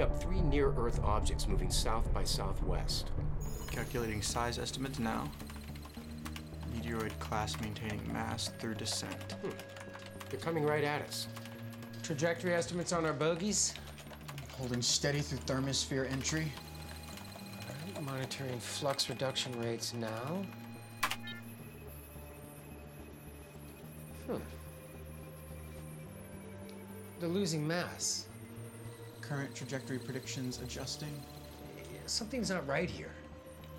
picking up three near-Earth objects moving south by southwest. Calculating size estimates now. Meteoroid class maintaining mass through descent. They're coming right at us. Trajectory estimates on our bogies. Holding steady through thermosphere entry. Monitoring flux reduction rates now. They're losing mass. Current trajectory predictions adjusting. Something's not right here.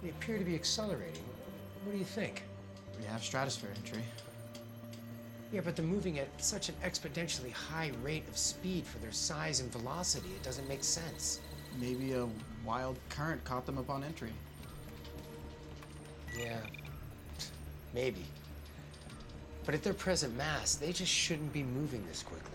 They appear to be accelerating. What do you think? We have stratosphere entry. Yeah, but they're moving at such an exponentially high rate of speed for their size and velocity, it doesn't make sense. Maybe a wild current caught them upon entry. Yeah, maybe. But at their present mass, they just shouldn't be moving this quickly.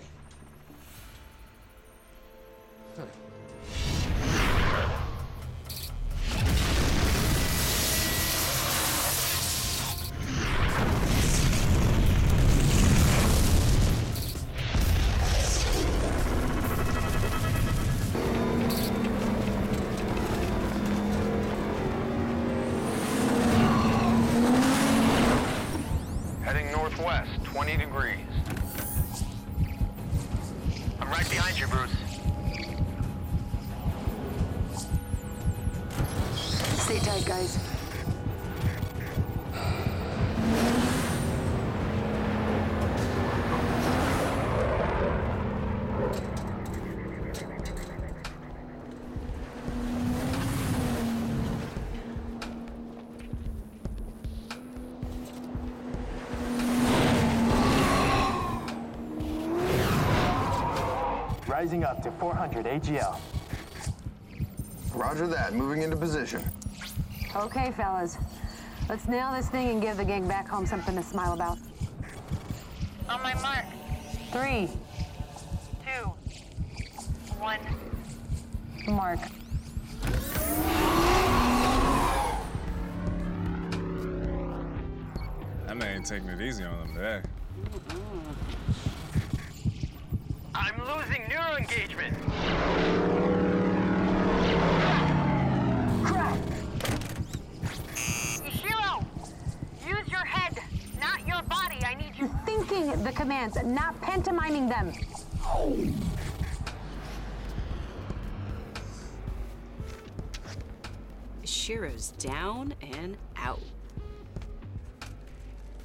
Rising up to 400 AGL. Roger that, moving into position. Okay, fellas. Let's nail this thing and give the gang back home something to smile about. On my mark. 3, 2, 1. Mark. I ain't taking it easy on them today. I'm losing neural engagement. Crap! Ishiro, use your head, not your body. I need you thinking the commands, not pantomiming them. Ishiro's down and out.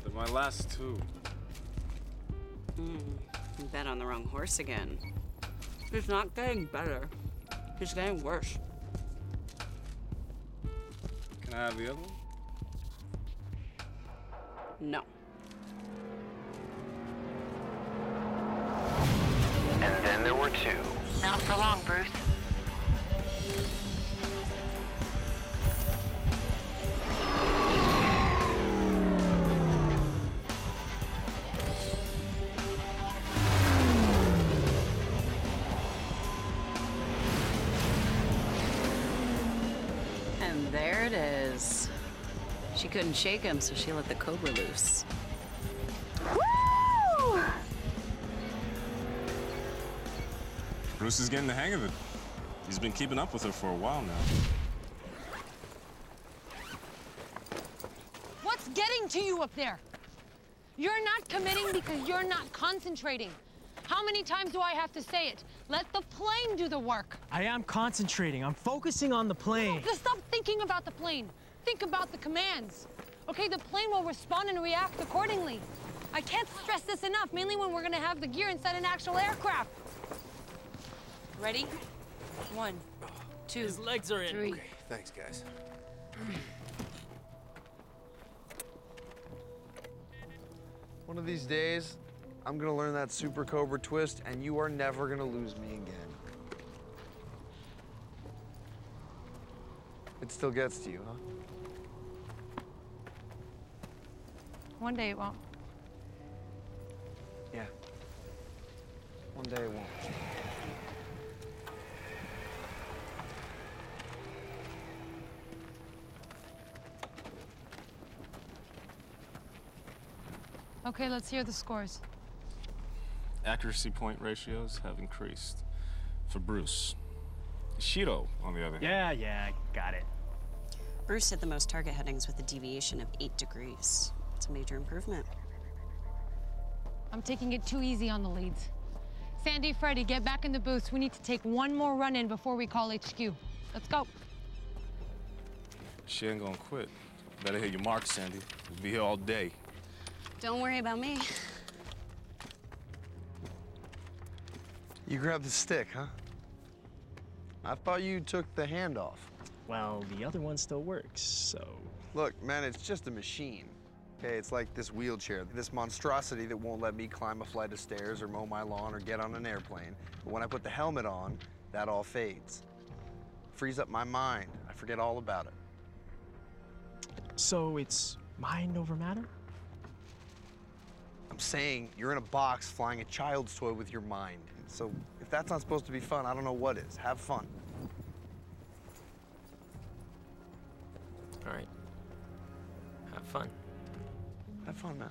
They're my last two. Bet on the wrong horse again. He's not getting better. He's getting worse. Can I have the other one? No. And then there were two. Not for long, Bruce. Couldn't shake him, so she let the cobra loose. Woo! Bruce is getting the hang of it. He's been keeping up with her for a while now. What's getting to you up there? You're not committing because you're not concentrating. How many times do I have to say it? Let the plane do the work. I am concentrating. I'm focusing on the plane. No, just stop thinking about the plane. Think about the commands. Okay, the plane will respond and react accordingly. I can't stress this enough, mainly when we're gonna have the gear inside an actual aircraft. Ready? 1, 2, his legs are in. 3. Okay, thanks, guys. One of these days, I'm gonna learn that super cobra twist, and you are never gonna lose me again. It still gets to you, huh? One day it won't. Yeah. One day it won't. Okay, let's hear the scores. Accuracy point ratios have increased. For Bruce, Ishiro, on the other hand. Yeah, got it. Bruce hit the most target headings with a deviation of 8 degrees. It's a major improvement. I'm taking it too easy on the leads. Sandy, Freddy, get back in the booths. We need to take one more run in before we call HQ. Let's go. She ain't gonna quit. Better hit your mark, Sandy. We'll be here all day. Don't worry about me. You grabbed the stick, huh? I thought you took the hand off. Well, the other one still works, so... Look, man, it's just a machine. Okay, it's like this wheelchair, this monstrosity that won't let me climb a flight of stairs or mow my lawn or get on an airplane. But when I put the helmet on, that all fades. It frees up my mind. I forget all about it. So it's mind over matter? I'm saying you're in a box flying a child's toy with your mind. So if that's not supposed to be fun, I don't know what is. Have fun. All right. Have fun. Have fun, man.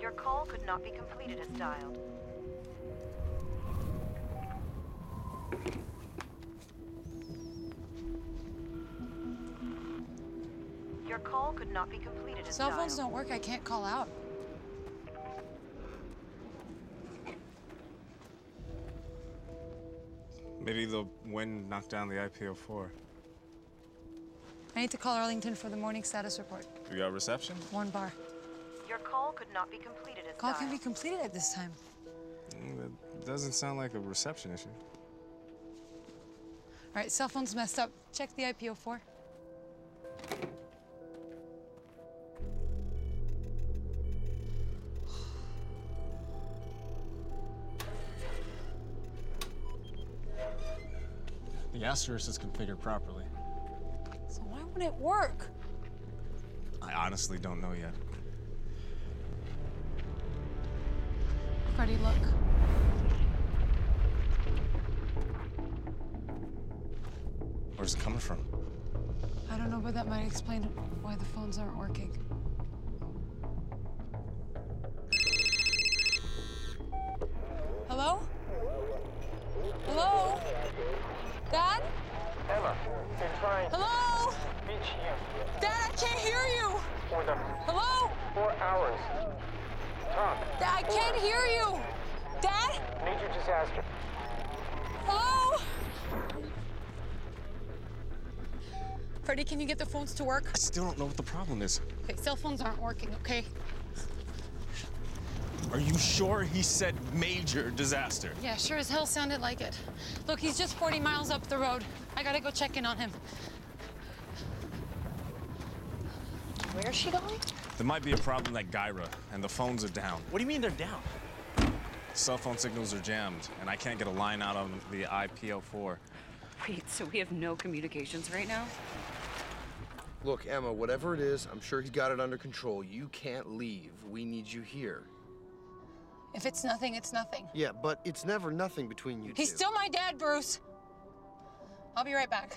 Your call could not be completed as dialed. Cell phones don't work, I can't call out. Maybe the wind knocked down the IPO4. I need to call Arlington for the morning status report. You got reception? One bar. Your call could not be completed at this time. Call can be completed at this time. That doesn't sound like a reception issue. All right, cell phone's messed up. Check the IPO4. The asterisk is configured properly. So why won't it work? I honestly don't know yet. Freddy, look. Where's it coming from? I don't know, but that might explain why the phones aren't working. Hello? Hello? Dad? Emma, they're trying. Hello? To reach you. Dad, I can't hear you. For the hello? 4 hours. Talk. Dad, I can't hear you. Dad? Major disaster. Hello? Freddy, can you get the phones to work? I still don't know what the problem is. Okay, cell phones aren't working, okay? Are you sure he said major disaster? Yeah, sure as hell sounded like it. Look, he's just 40 miles up the road. I gotta go check in on him. Where's she going? There might be a problem at Gyra, and the phones are down. What do you mean they're down? Cell phone signals are jammed, and I can't get a line out on the IPO4. Wait, so we have no communications right now? Look, Emma, whatever it is, I'm sure he's got it under control. You can't leave. We need you here. If it's nothing, it's nothing. Yeah, but it's never nothing between you two. He's still my dad, Bruce. I'll be right back.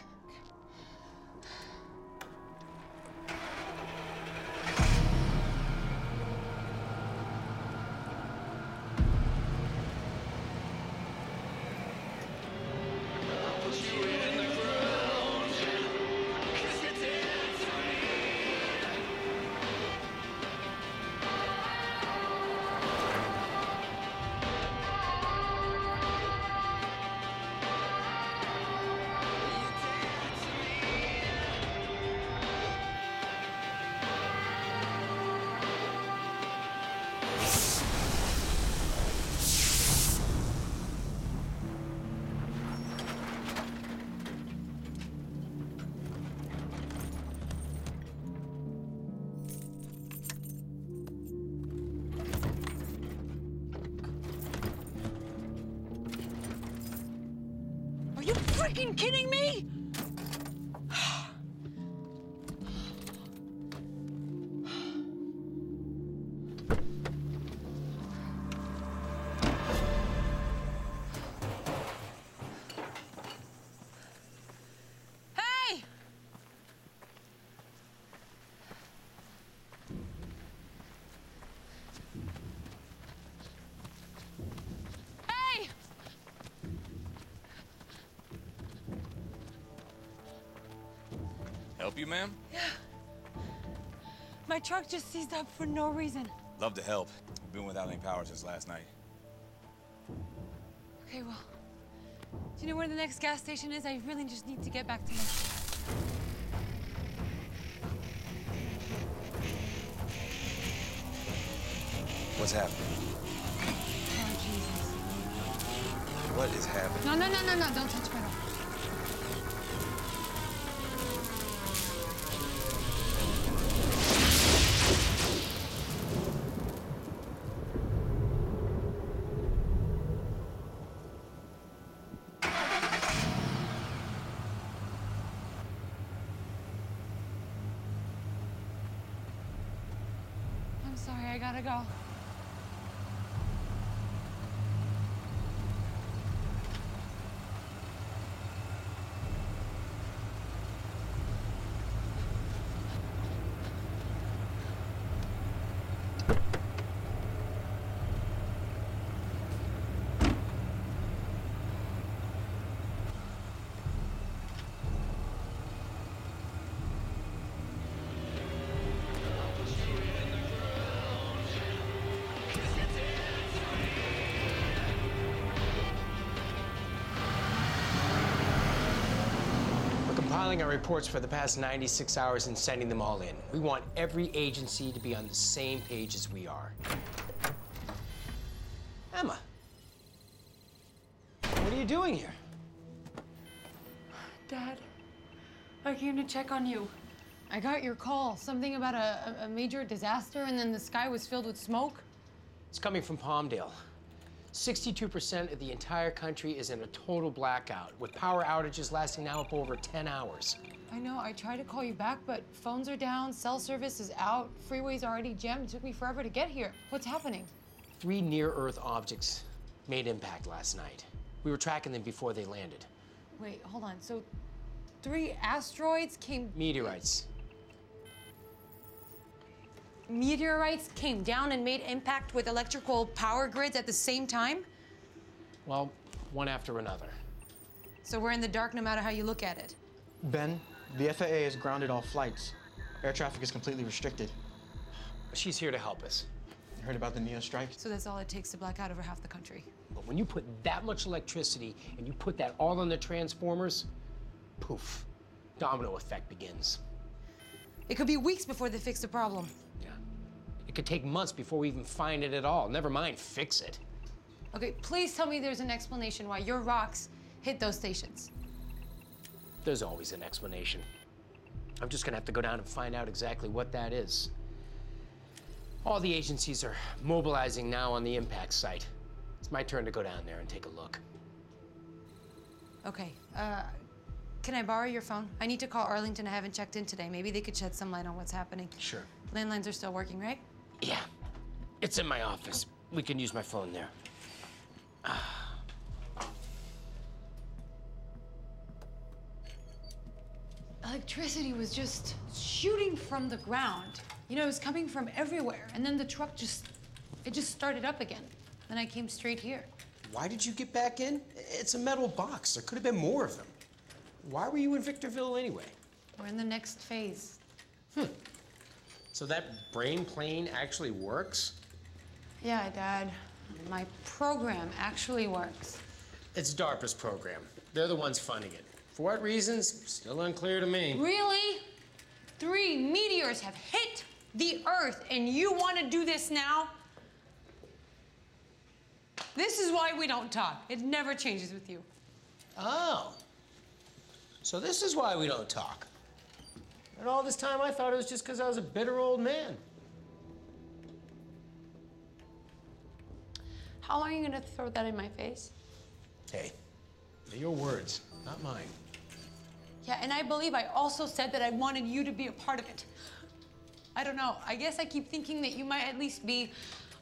Are you freaking kidding me? Help you, ma'am? Yeah. My truck just seized up for no reason. Love to help. We've been without any power since last night. Okay, well, do you know where the next gas station is? I really just need to get back to work. What's happening? Oh, Jesus. What is happening? No, no, no, no, no. Don't touch my rope. I'm sorry. I gotta go. Our reports for the past 96 hours and sending them all in. We want every agency to be on the same page as we are. Emma, what are you doing here? Dad, I came to check on you. I got your call, something about a major disaster, and then the sky was filled with smoke. It's coming from Palmdale. 62% of the entire country is in a total blackout, with power outages lasting now for over 10 hours. I know, I tried to call you back, but phones are down, cell service is out, freeway's already jammed, it took me forever to get here. What's happening? 3 near-Earth objects made impact last night. We were tracking them before they landed. Wait, hold on, so 3 asteroids came... Meteorites. Meteorites came down and made impact with electrical power grids at the same time? Well, one after another. So we're in the dark no matter how you look at it? Ben, the FAA has grounded all flights. Air traffic is completely restricted. She's here to help us. You heard about the Neo-strike? So that's all it takes to black out over half the country. But when you put that much electricity and you put that all on the transformers, poof, domino effect begins. It could be weeks before they fix the problem. It could take months before we even find it at all. Never mind, fix it. Okay, please tell me there's an explanation why your rocks hit those stations. There's always an explanation. I'm just gonna have to go down and find out exactly what that is. All the agencies are mobilizing now on the impact site. It's my turn to go down there and take a look. Okay, can I borrow your phone? I need to call Arlington. I haven't checked in today. Maybe they could shed some light on what's happening. Sure. Landlines are still working, right? Yeah, it's in my office. We can use my phone there. Electricity was just shooting from the ground. You know, it was coming from everywhere. And then the truck just started up again. Then I came straight here. Why did you get back in? It's a metal box. There could have been more of them. Why were you in Victorville anyway? We're in the next phase. So that brain plane actually works? Yeah, Dad. My program actually works. It's DARPA's program. They're the ones funding it. For what reasons? Still unclear to me. Really? 3 meteors have hit the Earth, and you want to do this now? This is why we don't talk. It never changes with you. Oh. So this is why we don't talk. And all this time, I thought it was just because I was a bitter old man. How long are you going to throw that in my face? Hey, they're your words, not mine. Yeah, and I believe I also said that I wanted you to be a part of it. I don't know. I guess I keep thinking that you might at least be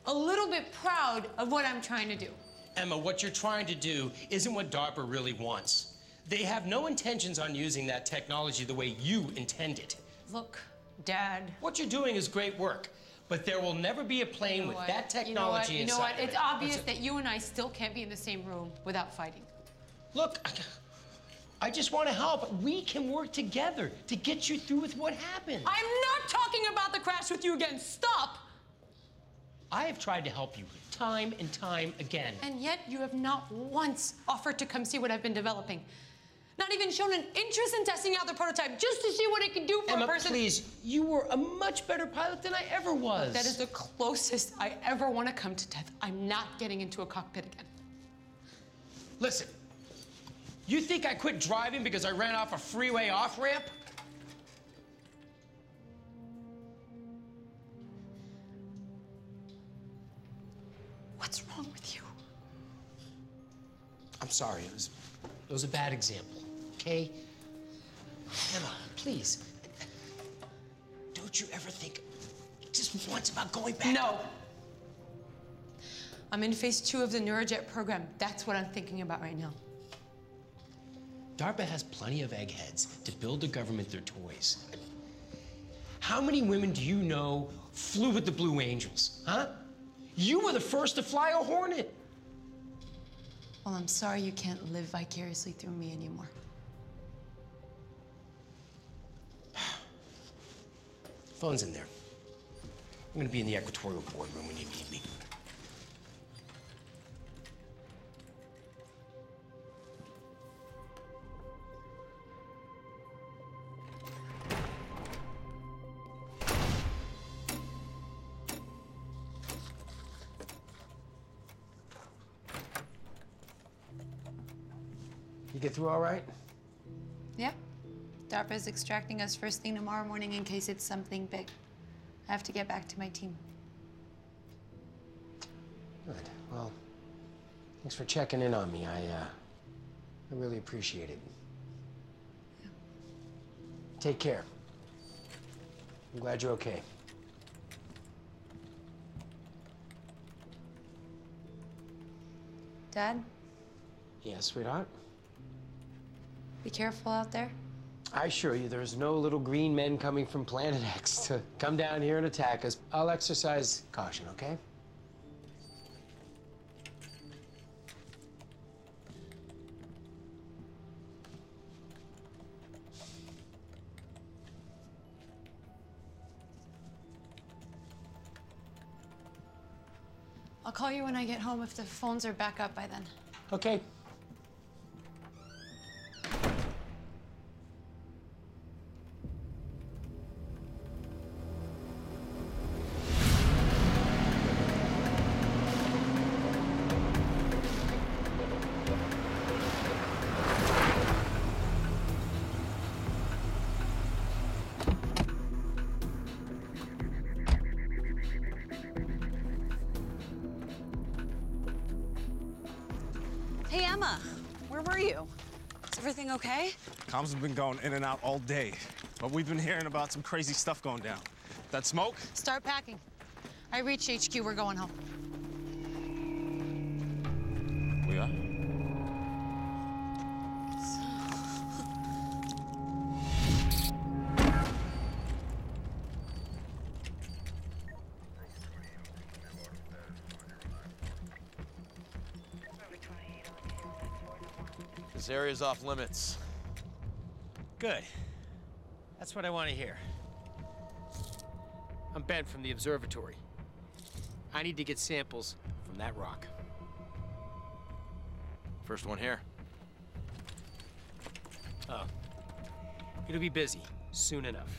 a little bit proud of what I'm trying to do. Emma, what you're trying to do isn't what DARPA really wants. They have no intentions on using that technology the way you intended. Look, Dad. What you're doing is great work, but there will never be a plane with that technology inside. You know what? It's obvious that you and I still can't be in the same room without fighting. Look, I just want to help. We can work together to get you through with what happened. I'm not talking about the crash with you again. Stop! I have tried to help you time and time again. And yet you have not once offered to come see what I've been developing. Not even shown an interest in testing out the prototype just to see what it can do for Emma, a person. Emma, please, you were a much better pilot than I ever was. That is the closest I ever want to come to death. I'm not getting into a cockpit again. Listen, you think I quit driving because I ran off a freeway off-ramp? What's wrong with you? I'm sorry, it was a bad example, okay? Emma, please, don't you ever think just once about going back? No. I'm in phase 2 of the Neurojet program. That's what I'm thinking about right now. DARPA has plenty of eggheads to build the government their toys. How many women do you know flew with the Blue Angels, huh? You were the first to fly a Hornet. Well, I'm sorry you can't live vicariously through me anymore. Phone's in there. I'm gonna be in the equatorial boardroom when you need me. Get through all right? Yeah. DARPA is extracting us first thing tomorrow morning in case it's something big. I have to get back to my team. Good. Well, thanks for checking in on me. I really appreciate it. Yeah. Take care. I'm glad you're okay. Dad? Yeah, sweetheart? Be careful out there. I assure you, there's no little green men coming from Planet X to come down here and attack us. I'll exercise caution, okay? I'll call you when I get home if the phones are back up by then. Okay. Okay? Comms have been going in and out all day, but we've been hearing about some crazy stuff going down. That smoke? Start packing. I reached HQ. We're going home. We are? This area's off limits. Good. That's what I want to hear. I'm Ben from the observatory. I need to get samples from that rock. First one here. Oh. It'll be busy soon enough.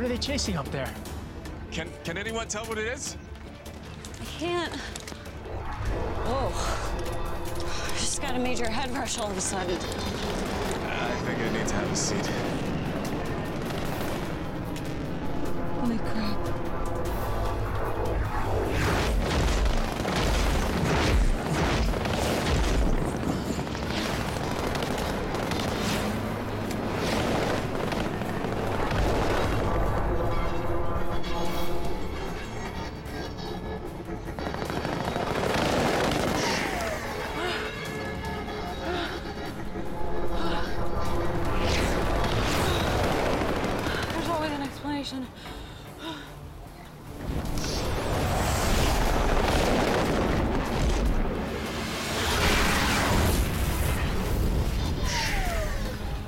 What are they chasing up there? Can anyone tell what it is? I can't. Whoa. I just got a major head rush all of a sudden. I think I need to have a seat. Holy crap.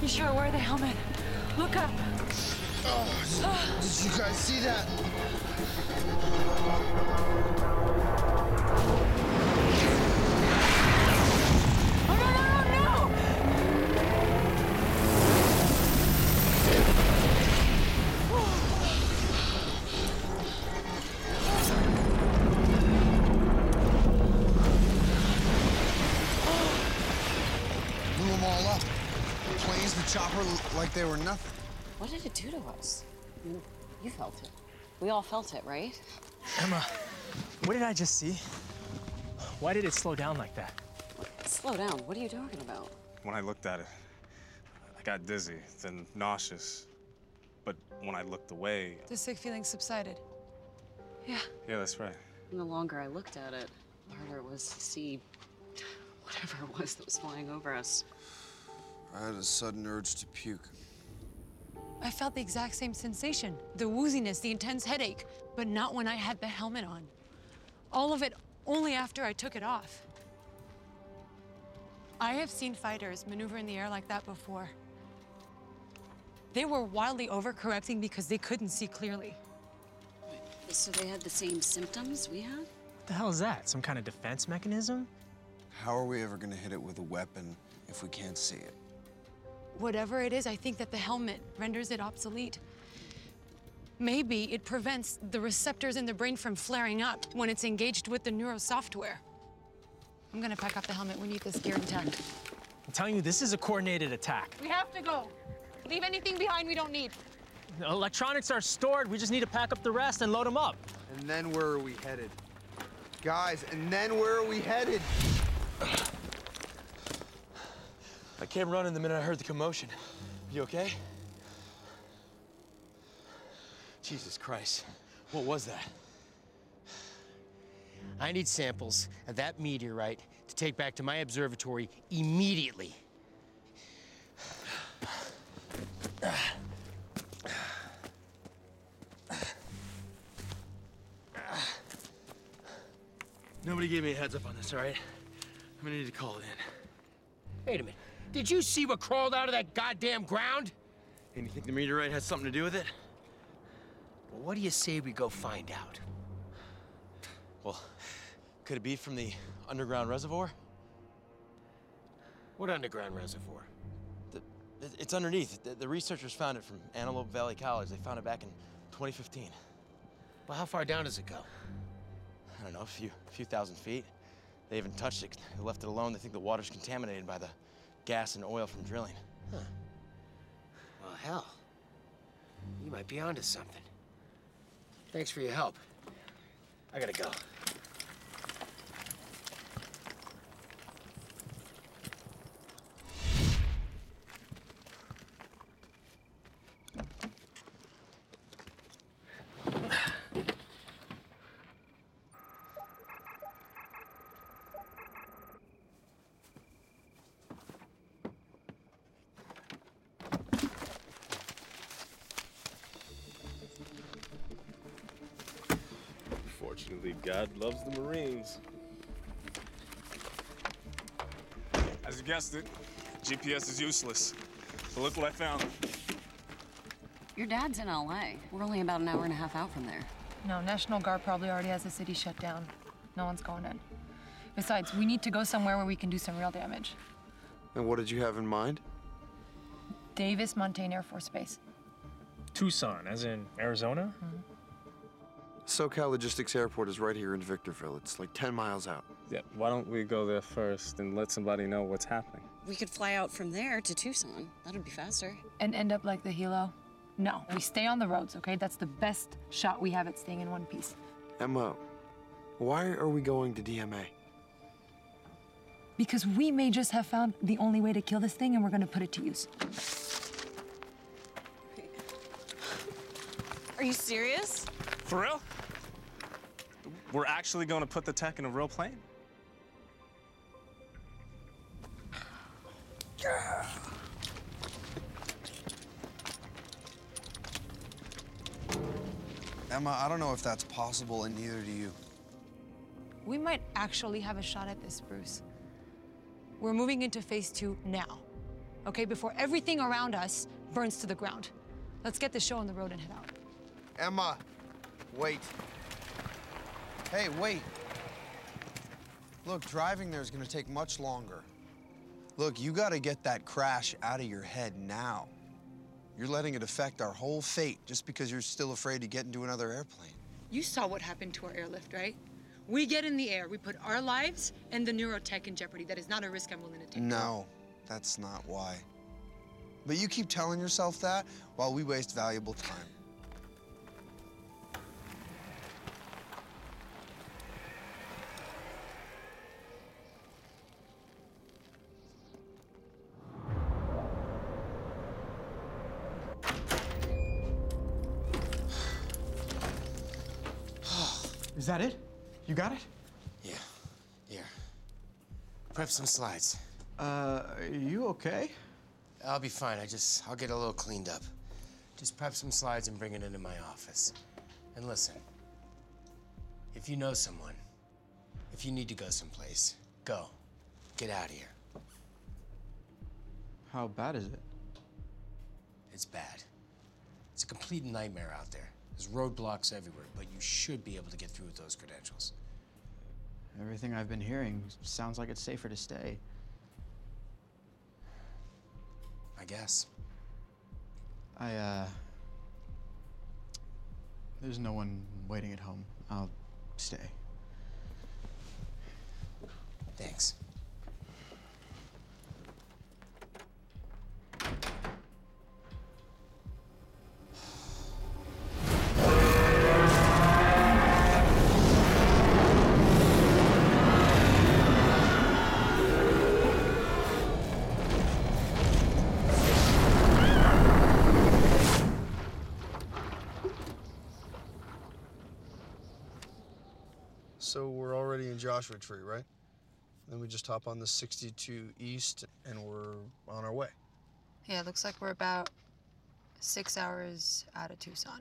Ishiro, wear the helmet. Look up. Oh, did you guys see that? Chopper like they were nothing. What did it do to us? You felt it. We all felt it, right? Emma, what did I just see? Why did it slow down like that? Slow down? What are you talking about? When I looked at it, I got dizzy, then nauseous. But when I looked away... The sick feeling subsided. Yeah. Yeah, that's right. And the longer I looked at it, the harder it was to see whatever it was that was flying over us. I had a sudden urge to puke. I felt the exact same sensation, the wooziness, the intense headache, but not when I had the helmet on. All of it only after I took it off. I have seen fighters maneuver in the air like that before. They were wildly overcorrecting because they couldn't see clearly. So they had the same symptoms we had? What the hell is that? Some kind of defense mechanism? How are we ever going to hit it with a weapon if we can't see it? Whatever it is, I think that the helmet renders it obsolete. Maybe it prevents the receptors in the brain from flaring up when it's engaged with the neurosoftware. I'm gonna pack up the helmet. We need this gear intact. I'm telling you, this is a coordinated attack. We have to go. Leave anything behind we don't need. The electronics are stored. We just need to pack up the rest and load them up. And then where are we headed? Guys, and then where are we headed? I came running the minute I heard the commotion. You okay? Jesus Christ, what was that? I need samples of that meteorite to take back to my observatory immediately. Nobody gave me a heads up on this, all right? I'm gonna need to call it in. Wait a minute. Did you see what crawled out of that goddamn ground? And you think the meteorite has something to do with it? Well, what do you say we go find out? Well, could it be from the underground reservoir? What underground reservoir? It's underneath. The researchers found it from Antelope Valley College. They found it back in 2015. Well, how far down does it go? I don't know, a few thousand feet. They haven't touched it. They left it alone. They think the water's contaminated by the gas and oil from drilling. Huh. Well, hell. You might be onto something. Thanks for your help. I gotta go. Fortunately, God loves the Marines. As you guessed it, GPS is useless. But look what I found. Your dad's in LA. We're only about an hour and a half out from there. No, National Guard probably already has the city shut down. No one's going in. Besides, we need to go somewhere where we can do some real damage. And what did you have in mind? Davis-Montane Air Force Base. Tucson, as in Arizona? SoCal Logistics Airport is right here in Victorville. It's like 10 miles out. Yeah, why don't we go there first and let somebody know what's happening? We could fly out from there to Tucson. That'd be faster. And end up like the Hilo? No, we stay on the roads, okay? That's the best shot we have at staying in one piece. Emma, why are we going to DMA? Because we may just have found the only way to kill this thing, and we're gonna put it to use. Are you serious? For real? We're actually going to put the tech in a real plane? Yeah. Emma, I don't know if that's possible, and neither do you. We might actually have a shot at this, Bruce. We're moving into phase 2 now, okay? Before everything around us burns to the ground. Let's get this show on the road and head out. Emma. Wait. Hey, wait. Look, driving there is going to take much longer. Look, you got to get that crash out of your head now. You're letting it affect our whole fate just because you're still afraid to get into another airplane. You saw what happened to our airlift, right? We get in the air, we put our lives and the neurotech in jeopardy. That is not a risk I'm willing to take. No, that's not why. But you keep telling yourself that while we waste valuable time. Is that it? You got it? Yeah, here. Prep some slides. Are you okay? I'll be fine, I'll get a little cleaned up. Just prep some slides and bring it into my office. And listen, if you know someone, if you need to go someplace, go. Get out of here. How bad is it? It's bad. It's a complete nightmare out there. There's roadblocks everywhere, but you should be able to get through with those credentials. Everything I've been hearing sounds like it's safer to stay. I guess. There's no one waiting at home. I'll stay. Thanks. So we're already in Joshua Tree, right? Then we just hop on the 62 East and we're on our way. Yeah, it looks like we're about 6 hours out of Tucson.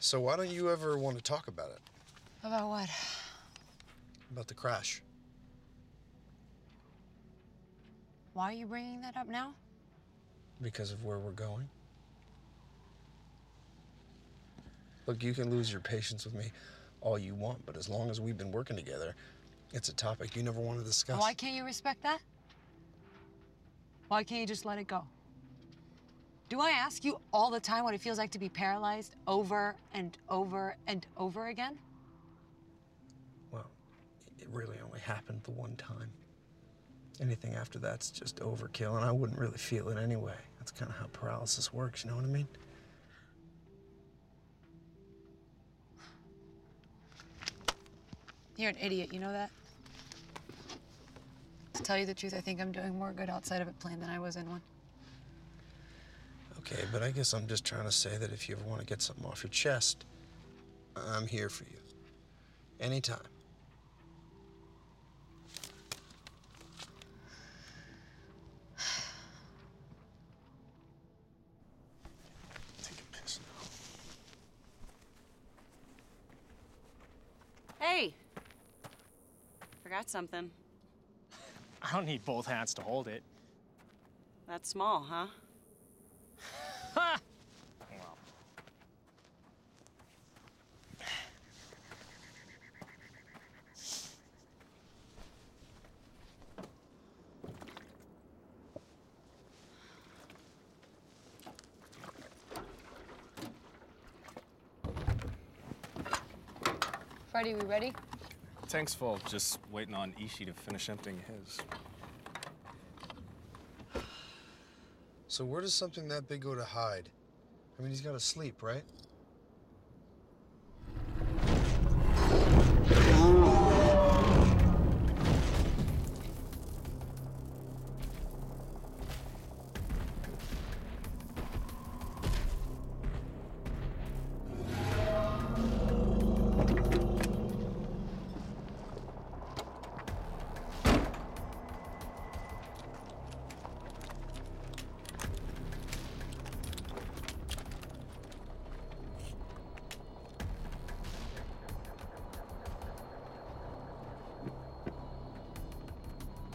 So why don't you ever want to talk about it? About what? About the crash. Why are you bringing that up now? Because of where we're going. Look, you can lose your patience with me all you want, but as long as we've been working together, it's a topic you never want to discuss. Why can't you respect that? Why can't you just let it go? Do I ask you all the time what it feels like to be paralyzed over and over and over again? Well, it really only happened the one time. Anything after that's just overkill, and I wouldn't really feel it anyway. That's kind of how paralysis works, you know what I mean? You're an idiot, you know that? To tell you the truth, I think I'm doing more good outside of a plane than I was in one. Okay, but I guess I'm just trying to say that if you ever want to get something off your chest, I'm here for you. Anytime. Take a piss now. Hey! Got something. I don't need both hands to hold it. That's small, huh? Ha! Well. Freddy, we ready? Tank's full. Just waiting on Ishii to finish emptying his. So where does something that big go to hide? I mean, he's got to sleep, right?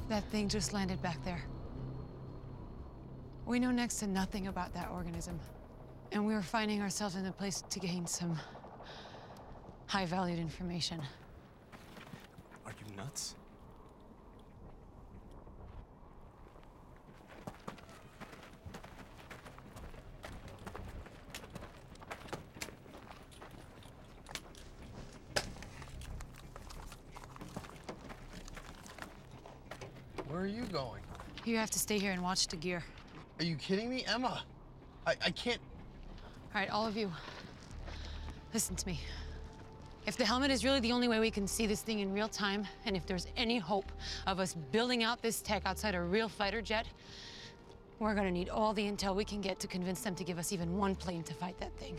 That thing just landed back there. We know next to nothing about that organism, and we are finding ourselves in a place to gain some high-valued information. Are you nuts? Where are you going? You have to stay here and watch the gear. Are you kidding me, Emma? I can't... All right, all of you, listen to me. If the helmet is really the only way we can see this thing in real time, and if there's any hope of us building out this tech outside a real fighter jet, we're gonna need all the intel we can get to convince them to give us even one plane to fight that thing.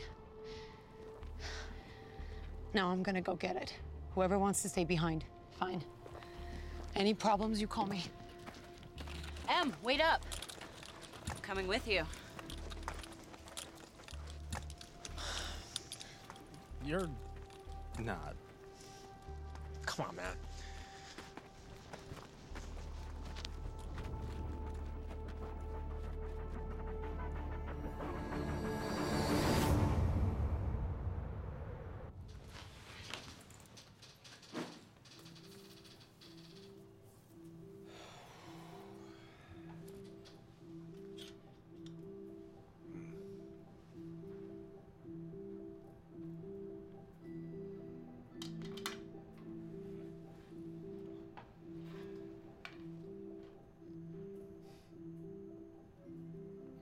Now I'm gonna go get it. Whoever wants to stay behind, fine. Any problems, you call me. Em, wait up. I'm coming with you. You're not. Come on, Matt.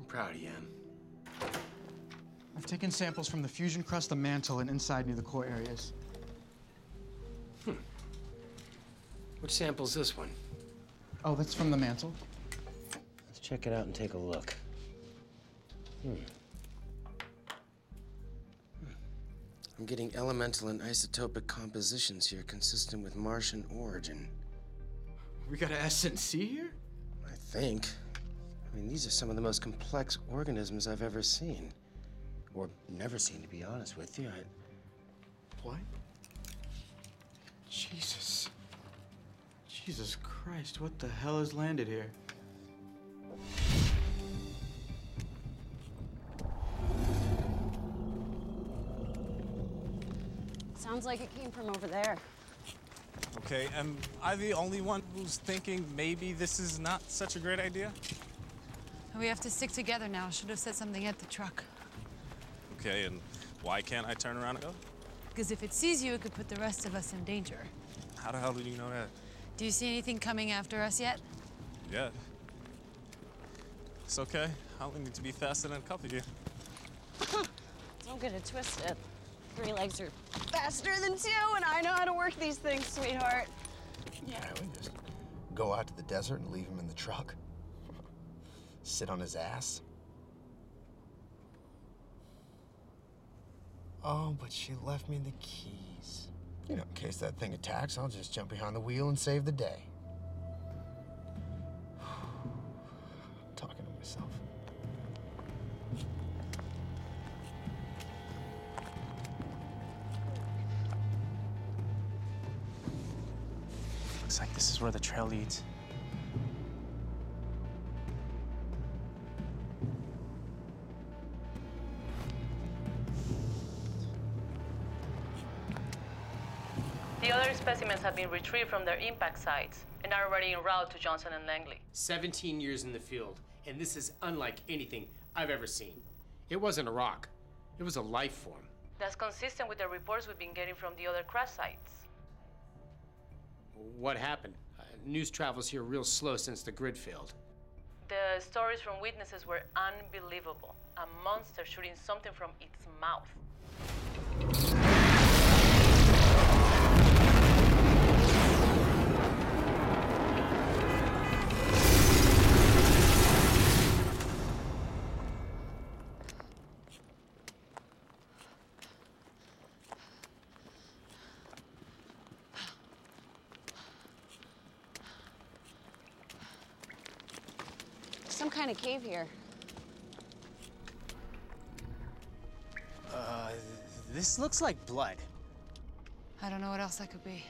Proud of you, Em. I've taken samples from the fusion crust, the mantle, and inside near the core areas. Hmm. Which sample's this one? Oh, that's from the mantle. Let's check it out and take a look. I'm getting elemental and isotopic compositions here consistent with Martian origin. We got an S&C here? I think. I mean, these are some of the most complex organisms I've ever seen. Or never seen, to be honest with you. What? Jesus. Jesus Christ, what the hell has landed here? Sounds like it came from over there. Okay, am I the only one who's thinking maybe this is not such a great idea? We have to stick together now. Should have said something at the truck. Okay, and why can't I turn around and go? Because if it sees you, it could put the rest of us in danger. How the hell did you know that? Do you see anything coming after us yet? Yeah. It's okay. I only need to be faster than a couple of you. Don't get it twisted. Three legs are faster than two, and I know how to work these things, sweetheart. Yeah, we can just go out to the desert and leave him in the truck. Sit on his ass. Oh, but she left me the keys. You know, in case that thing attacks, I'll just jump behind the wheel and save the day. Talking to myself. Looks like this is where the trail leads. Specimens have been retrieved from their impact sites and are already en route to Johnson and Langley. 17 years in the field, and this is unlike anything I've ever seen. It wasn't a rock. It was a life form. That's consistent with the reports we've been getting from the other crash sites. What happened? News travels here real slow since the grid failed. The stories from witnesses were unbelievable. A monster shooting something from its mouth. Some kind of cave here. This looks like blood. I don't know what else that could be.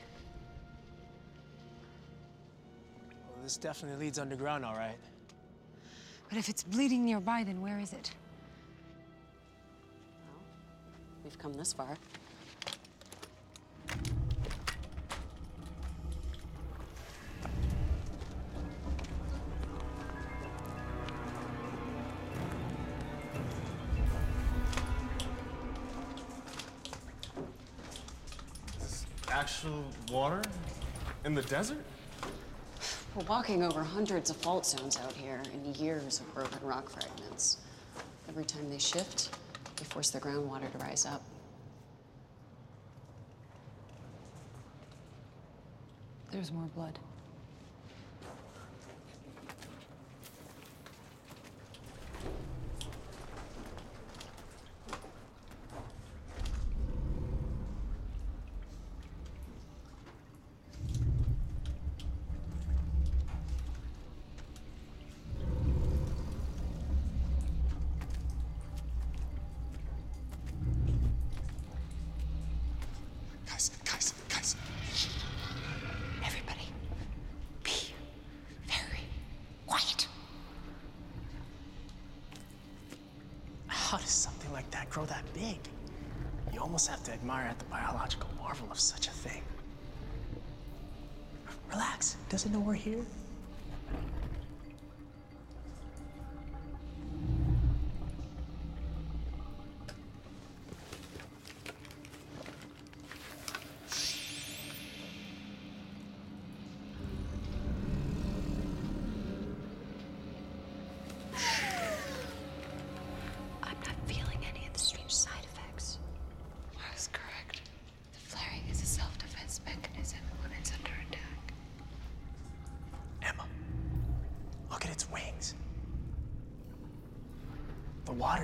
Well, this definitely leads underground, all right. But if it's bleeding nearby, then where is it? Well, we've come this far. Actual water in the desert? We're walking over hundreds of fault zones out here and years of broken rock fragments. Every time they shift, they force the groundwater to rise up. There's more blood. That big. You almost have to admire the biological marvel of such a thing. Relax, does it know we're here?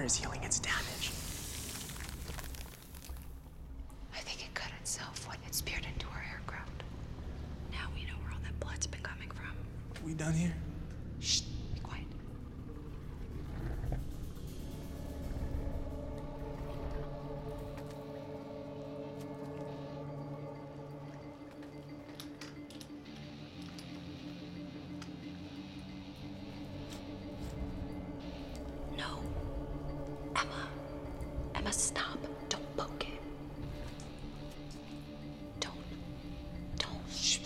Is healing its damage. I think it cut itself when it speared into our aircraft. Now we know where all that blood's been coming from. We done here? Shh, be quiet. Stop. Don't poke it. Don't. Shh.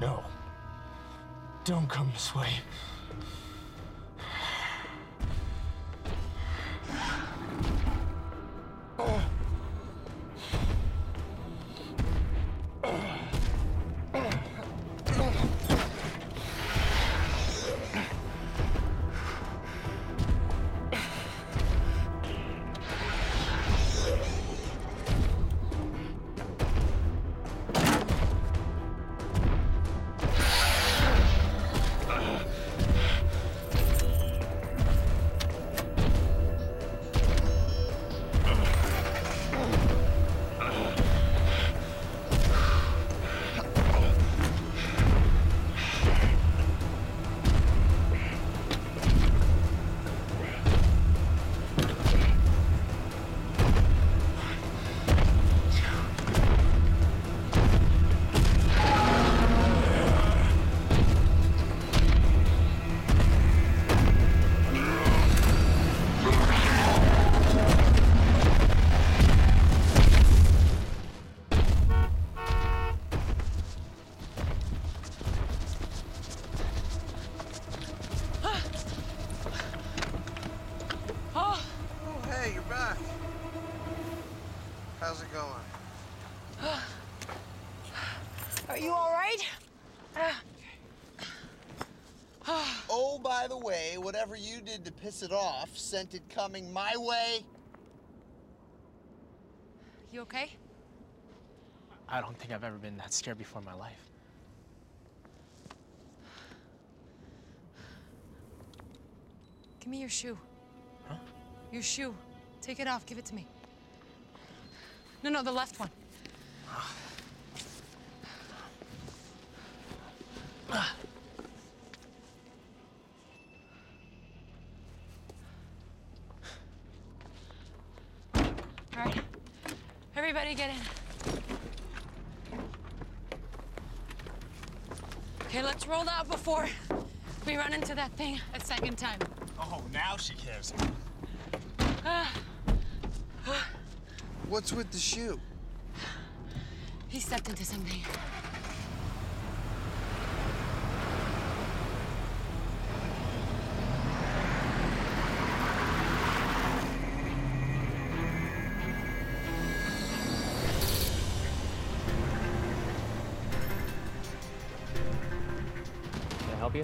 No. Don't come this way. Whatever you did to piss it off sent it coming my way. You okay? I don't think I've ever been that scared before in my life. Give me your shoe. Huh? Your shoe. Take it off. Give it to me. No, no, the left one. Get in. Okay, let's roll out before we run into that thing a second time. Oh, now she cares. What's with the shoe? He stepped into something.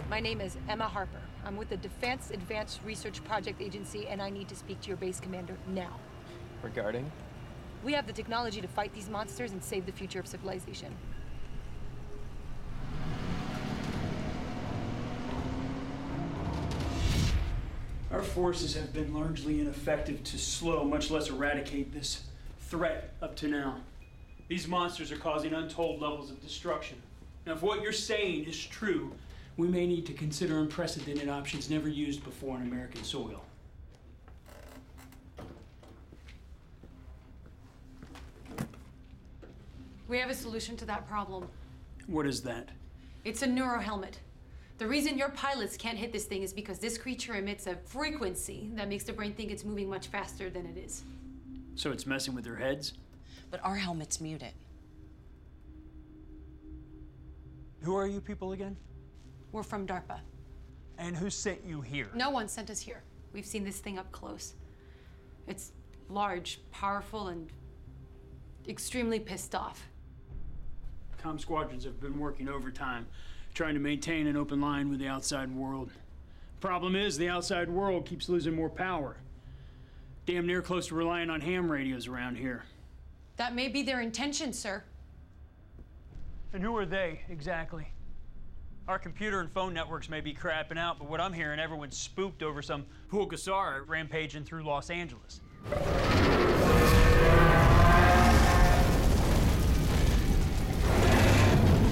My name is Emma Harper. I'm with the Defense Advanced Research Project Agency, and I need to speak to your base commander now. Regarding? We have the technology to fight these monsters and save the future of civilization. Our forces have been largely ineffective to slow, much less eradicate, this threat up to now. These monsters are causing untold levels of destruction. Now, if what you're saying is true, we may need to consider unprecedented options never used before on American soil. We have a solution to that problem. What is that? It's a neurohelmet. The reason your pilots can't hit this thing is because this creature emits a frequency that makes the brain think it's moving much faster than it is. So it's messing with their heads? But our helmets mute it. Who are you people again? We're from DARPA. And who sent you here? No one sent us here. We've seen this thing up close. It's large, powerful, and extremely pissed off. Comm squadrons have been working overtime, trying to maintain an open line with the outside world. Problem is, the outside world keeps losing more power. Damn near close to relying on ham radios around here. That may be their intention, sir. And who are they, exactly? Our computer and phone networks may be crapping out, but what I'm hearing, everyone's spooked over some Huokasara rampaging through Los Angeles.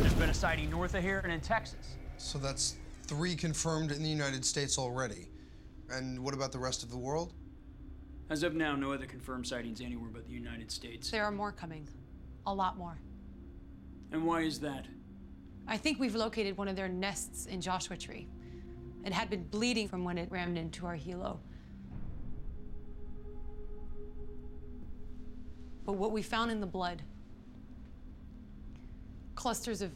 There's been a sighting north of here and in Texas. So that's 3 confirmed in the United States already. And what about the rest of the world? As of now, no other confirmed sightings anywhere but the United States. There are more coming. A lot more. And why is that? I think we've located one of their nests in Joshua Tree. It had been bleeding from when it rammed into our helo. But what we found in the blood, clusters of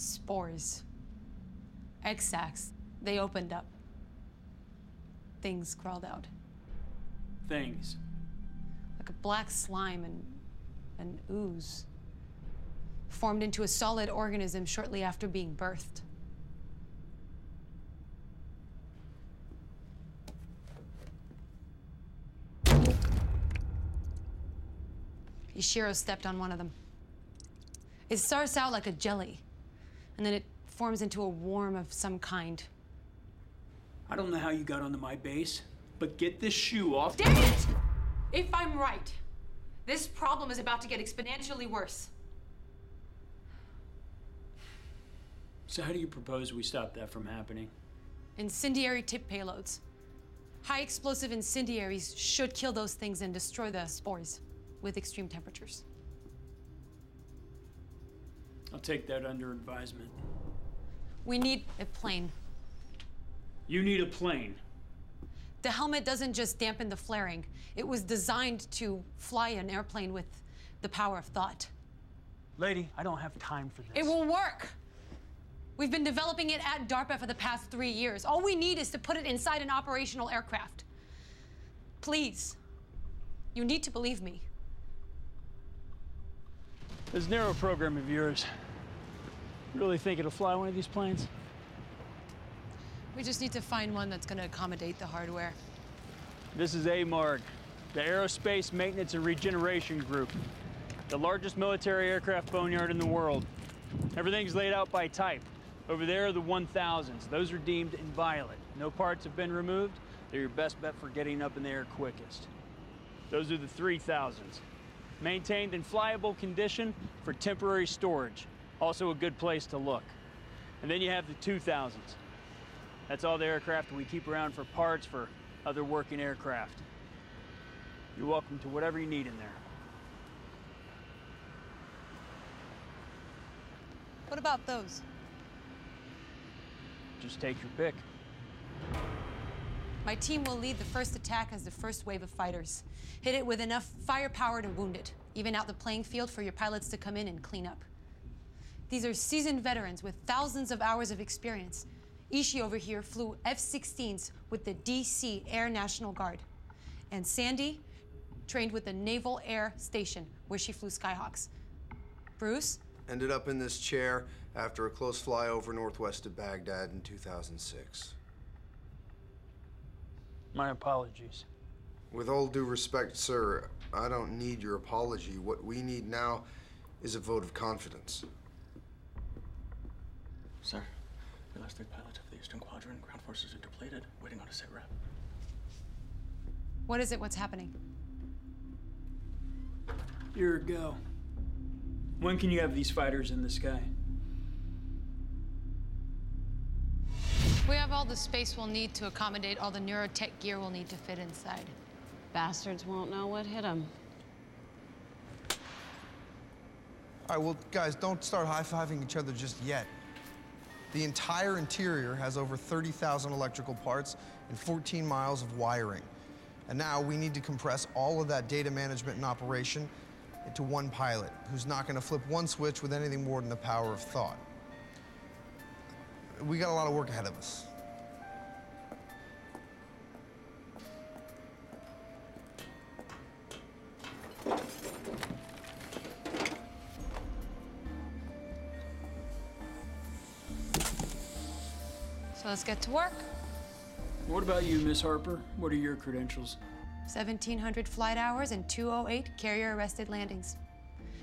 spores, egg sacs. They opened up. Things crawled out. Things? Like a black slime and an ooze. Formed into a solid organism shortly after being birthed. Ishiro stepped on one of them. It starts out like a jelly, and then it forms into a worm of some kind. I don't know how you got onto my base, but get this shoe off. Damn it! If I'm right, this problem is about to get exponentially worse. So how do you propose we stop that from happening? Incendiary tip payloads. High explosive incendiaries should kill those things and destroy the spores with extreme temperatures. I'll take that under advisement. We need a plane. You need a plane? The helmet doesn't just dampen the flaring. It was designed to fly an airplane with the power of thought. Lady, I don't have time for this. It will work! We've been developing it at DARPA for the past 3 years. All we need is to put it inside an operational aircraft. Please, you need to believe me. This narrow program of yours, you really think it'll fly one of these planes? We just need to find one that's gonna accommodate the hardware. This is AMARG, the Aerospace Maintenance and Regeneration Group, the largest military aircraft boneyard in the world. Everything's laid out by type. Over there are the 1000s. Those are deemed inviolate. No parts have been removed. They're your best bet for getting up in the air quickest. Those are the 3000s. Maintained in flyable condition for temporary storage. Also a good place to look. And then you have the 2000s. That's all the aircraft we keep around for parts for other working aircraft. You're welcome to whatever you need in there. What about those? Just take your pick. My team will lead the first attack as the first wave of fighters. Hit it with enough firepower to wound it. Even out the playing field for your pilots to come in and clean up. These are seasoned veterans with thousands of hours of experience. Ishii over here flew F-16s with the DC Air National Guard. And Sandy trained with the Naval Air Station, where she flew Skyhawks. Bruce? Ended up in this chair after a close flyover northwest of Baghdad in 2006. My apologies. With all due respect, sir, I don't need your apology. What we need now is a vote of confidence. Sir, we lost 3 pilots of the Eastern Quadrant. Ground forces are depleted, waiting on a sit rep. What is it? What's happening? Here we go. When can you have these fighters in the sky? We have all the space we'll need to accommodate all the neurotech gear we'll need to fit inside. Bastards won't know what hit them. All right, well, guys, don't start high-fiving each other just yet. The entire interior has over 30,000 electrical parts and 14 miles of wiring. And now we need to compress all of that data management and operation into one pilot who's not going to flip one switch with anything more than the power of thought. We got a lot of work ahead of us. So let's get to work. What about you, Miss Harper? What are your credentials? 1,700 flight hours and 208 carrier-arrested landings.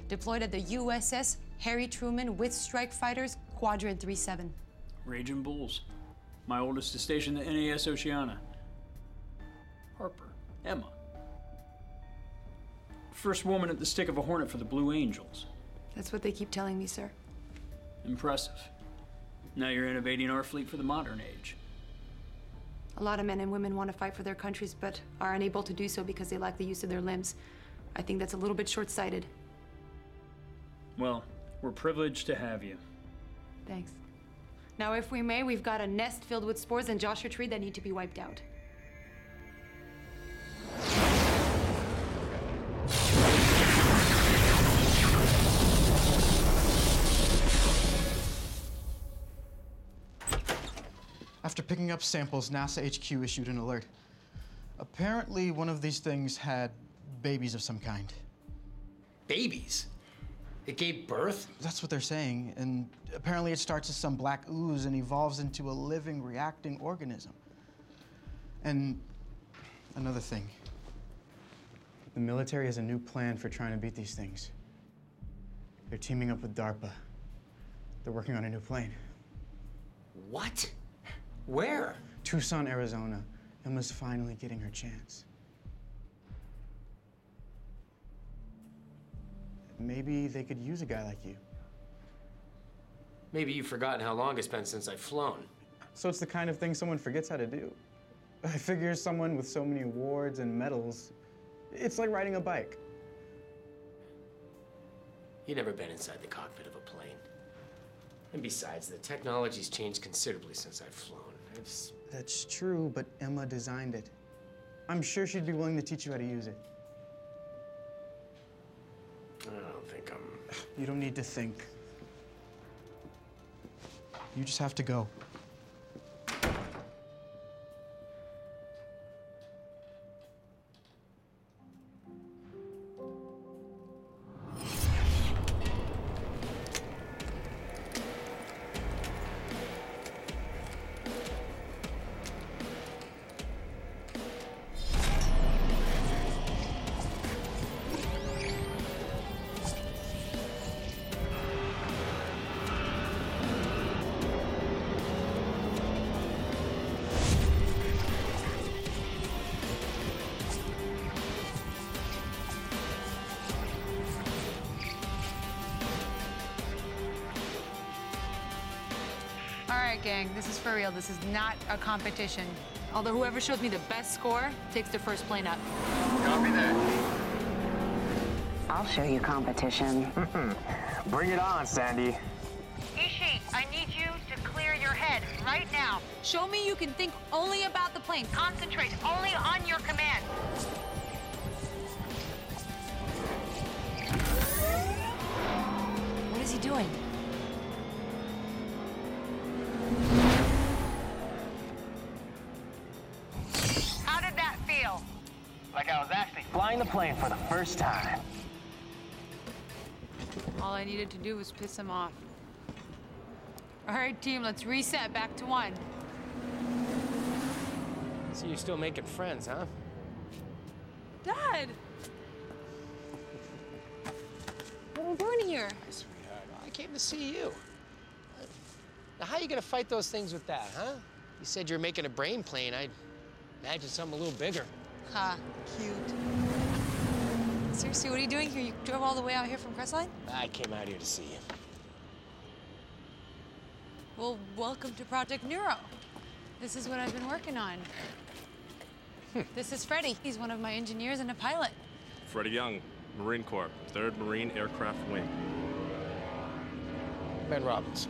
Deployed at the USS Harry Truman with strike fighters Quadrant 37. Raging Bulls. My oldest is stationed at NAS Oceana. Harper. Emma. First woman at the stick of a Hornet for the Blue Angels. That's what they keep telling me, sir. Impressive. Now you're innovating our fleet for the modern age. A lot of men and women want to fight for their countries, but are unable to do so because they lack the use of their limbs. I think that's a little bit short-sighted. Well, we're privileged to have you. Thanks. Now, if we may, we've got a nest filled with spores and Joshua Tree that need to be wiped out. After picking up samples, NASA HQ issued an alert. Apparently, one of these things had babies of some kind. Babies? It gave birth? That's what they're saying, and apparently it starts as some black ooze and evolves into a living, reacting organism. And another thing. The military has a new plan for trying to beat these things. They're teaming up with DARPA. They're working on a new plane. What? Where? Tucson, Arizona. Emma's finally getting her chance. Maybe they could use a guy like you. Maybe you've forgotten how long it's been since I've flown. So it's the kind of thing someone forgets how to do. I figure someone with so many awards and medals, it's like riding a bike. You've never been inside the cockpit of a plane. And besides, the technology's changed considerably since I've flown. That's true, but Emma designed it. I'm sure she'd be willing to teach you how to use it. I don't think You don't need to think. You just have to go. Gang, this is for real. This is not a competition. Although whoever shows me the best score takes the first plane up. Copy that. I'll show you competition. Bring it on, Sandy. Ishi, I need you to clear your head right now. Show me you can think only about the plane. Concentrate only on your command. What is he doing? Like I was actually flying the plane for the first time. All I needed to do was piss him off. All right, team, let's reset back to one. So you're still making friends, huh? Dad! What are we doing here? Hi, sweetheart. I came to see you. Now, how are you going to fight those things with that, huh? You said you were making a brain plane. I imagine something a little bigger. Ha, cute. Seriously, what are you doing here? You drove all the way out here from Crestline? I came out here to see you. Well, welcome to Project Neuro. This is what I've been working on. This is Freddie. He's one of my engineers and a pilot. Freddie Young, Marine Corps, 3rd Marine Aircraft Wing. Ben Robbins.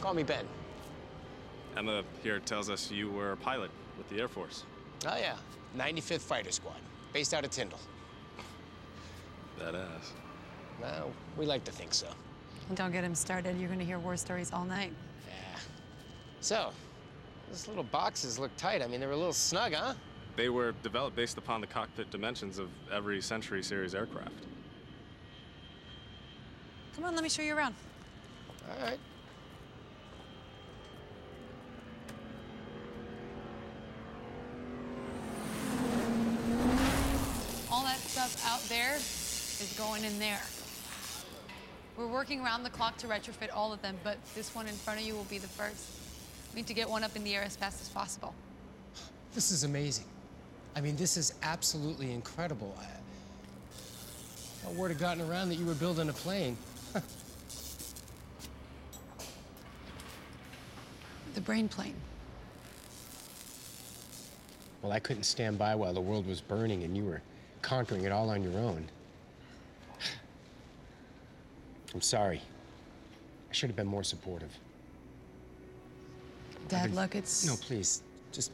Call me Ben. Emma here tells us you were a pilot with the Air Force. Oh, yeah. 95th Fighter Squad, based out of Tyndall. Badass. Well, we like to think so. Don't get him started. You're going to hear war stories all night. Yeah. So, those little boxes look tight. I mean, they were a little snug, huh? They were developed based upon the cockpit dimensions of every Century Series aircraft. Come on, let me show you around. All right. All that stuff out there is going in there. We're working around the clock to retrofit all of them, but this one in front of you will be the first. We need to get one up in the air as fast as possible. This is amazing. I mean, this is absolutely incredible. I word had gotten around that you were building a plane. The brain plane. Well, I couldn't stand by while the world was burning and you were conquering it all on your own. I'm sorry. I should have been more supportive. Dad, look, it's... No, please. Just...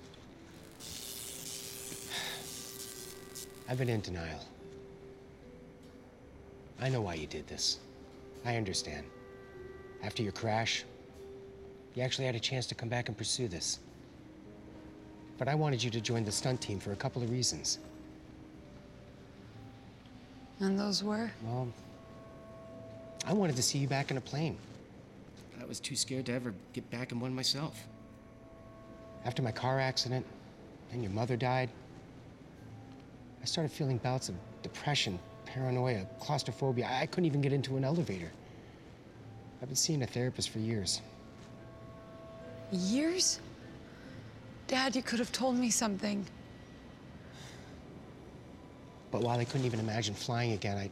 I've been in denial. I know why you did this. I understand. After your crash, You actually had a chance to come back and pursue this. But I wanted you to join the stunt team for a couple of reasons. And those were? Well, I wanted to see you back in a plane. I was too scared to ever get back in one myself. After my car accident, and your mother died, I started feeling bouts of depression, paranoia, claustrophobia. I couldn't even get into an elevator. I've been seeing a therapist for years. Years? Dad, you could have told me something. But while I couldn't even imagine flying again,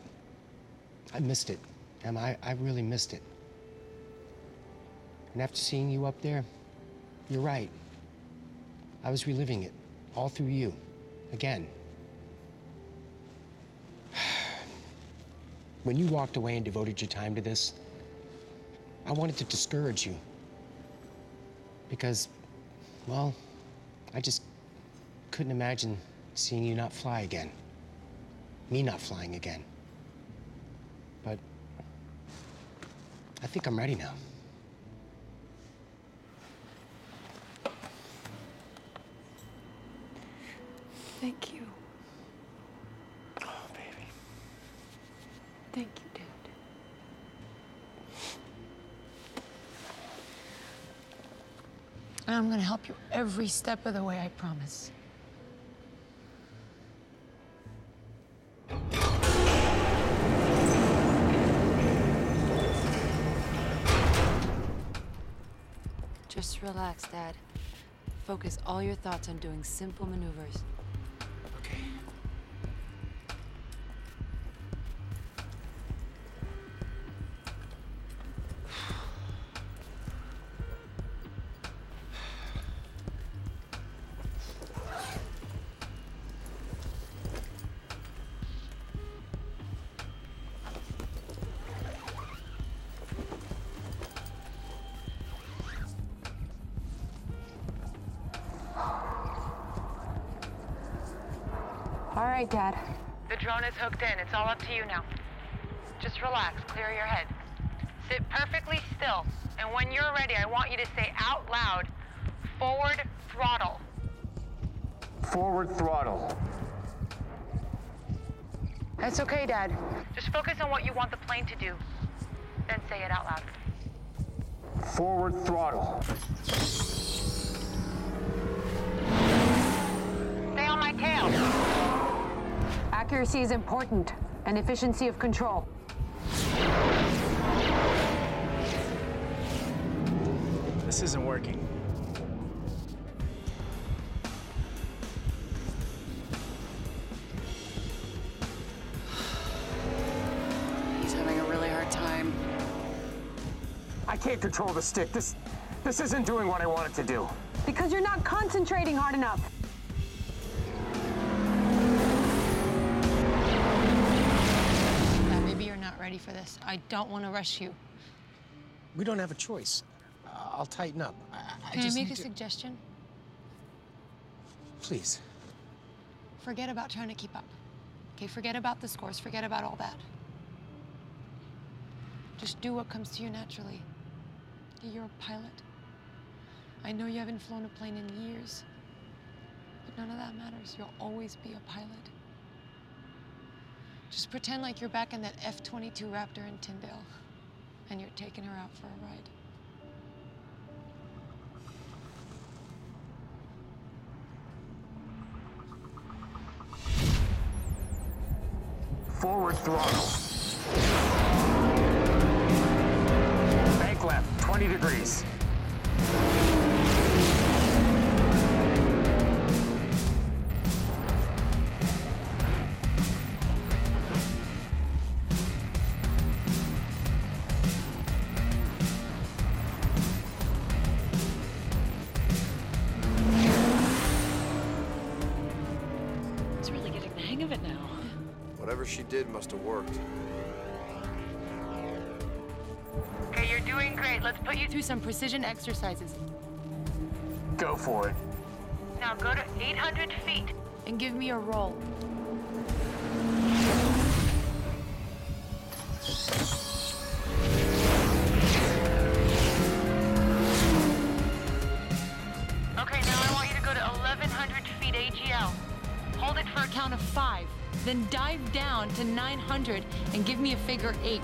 I missed it. Emma, I really missed it. And after seeing you up there, you're right. I was reliving it, all through you, again. When you walked away and devoted your time to this, I wanted to discourage you. Because, well, I just couldn't imagine seeing you not fly again. Me not flying again. But I think I'm ready now. Thank you. Oh, baby. Thank you, Dad. And I'm gonna help you every step of the way, I promise. Just relax, Dad. Focus all your thoughts on doing simple maneuvers. All right, Dad. The drone is hooked in. It's all up to you now. Just relax, clear your head. Sit perfectly still, and when you're ready, I want you to say out loud, forward throttle. Forward throttle. That's okay, Dad. Just focus on what you want the plane to do, then say it out loud. Forward throttle. Stay on my tail. Accuracy is important, and efficiency of control. This isn't working. He's having a really hard time. I can't control the stick. This isn't doing what I want it to do. Because you're not concentrating hard enough. For this. I don't want to rush you. We don't have a choice. I'll tighten up. Can I make a suggestion? Please. Forget about trying to keep up. Okay, forget about the scores. Forget about all that. Just do what comes to you naturally. You're a pilot. I know you haven't flown a plane in years, but none of that matters. You'll always be a pilot. Just pretend like you're back in that F-22 Raptor in Tyndall, and you're taking her out for a ride. Forward throttle. Bank left, 20 degrees. She did must have worked. Okay, you're doing great. Let's put you through some precision exercises. Go for it. Now go to 800 feet and give me a roll. then dive down to 900 and give me a figure 8.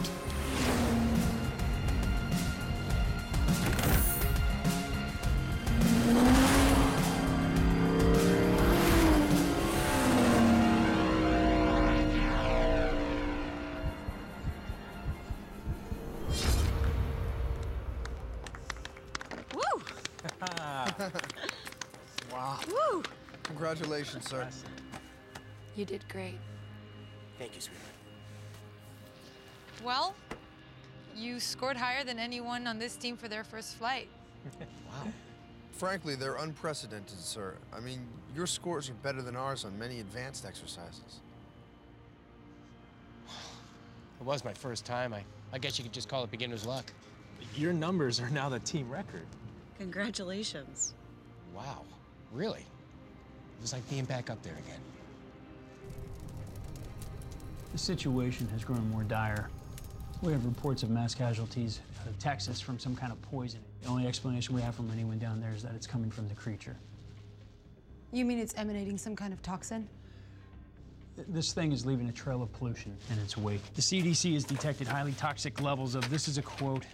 Wow. Woo. Congratulations, sir. You did great. Thank you, sweetheart. Well, you scored higher than anyone on this team for their first flight. Wow. Frankly, they're unprecedented, sir. I mean, your scores are better than ours on many advanced exercises. It was my first time. I guess you could just call it beginner's luck. Your numbers are now the team record. Congratulations. Wow, really? It was like being back up there again. The situation has grown more dire. We have reports of mass casualties out of Texas from some kind of poison. The only explanation we have from anyone down there is that it's coming from the creature. You mean it's emanating some kind of toxin? This thing is leaving a trail of pollution in its wake. The CDC has detected highly toxic levels of, this is a quote,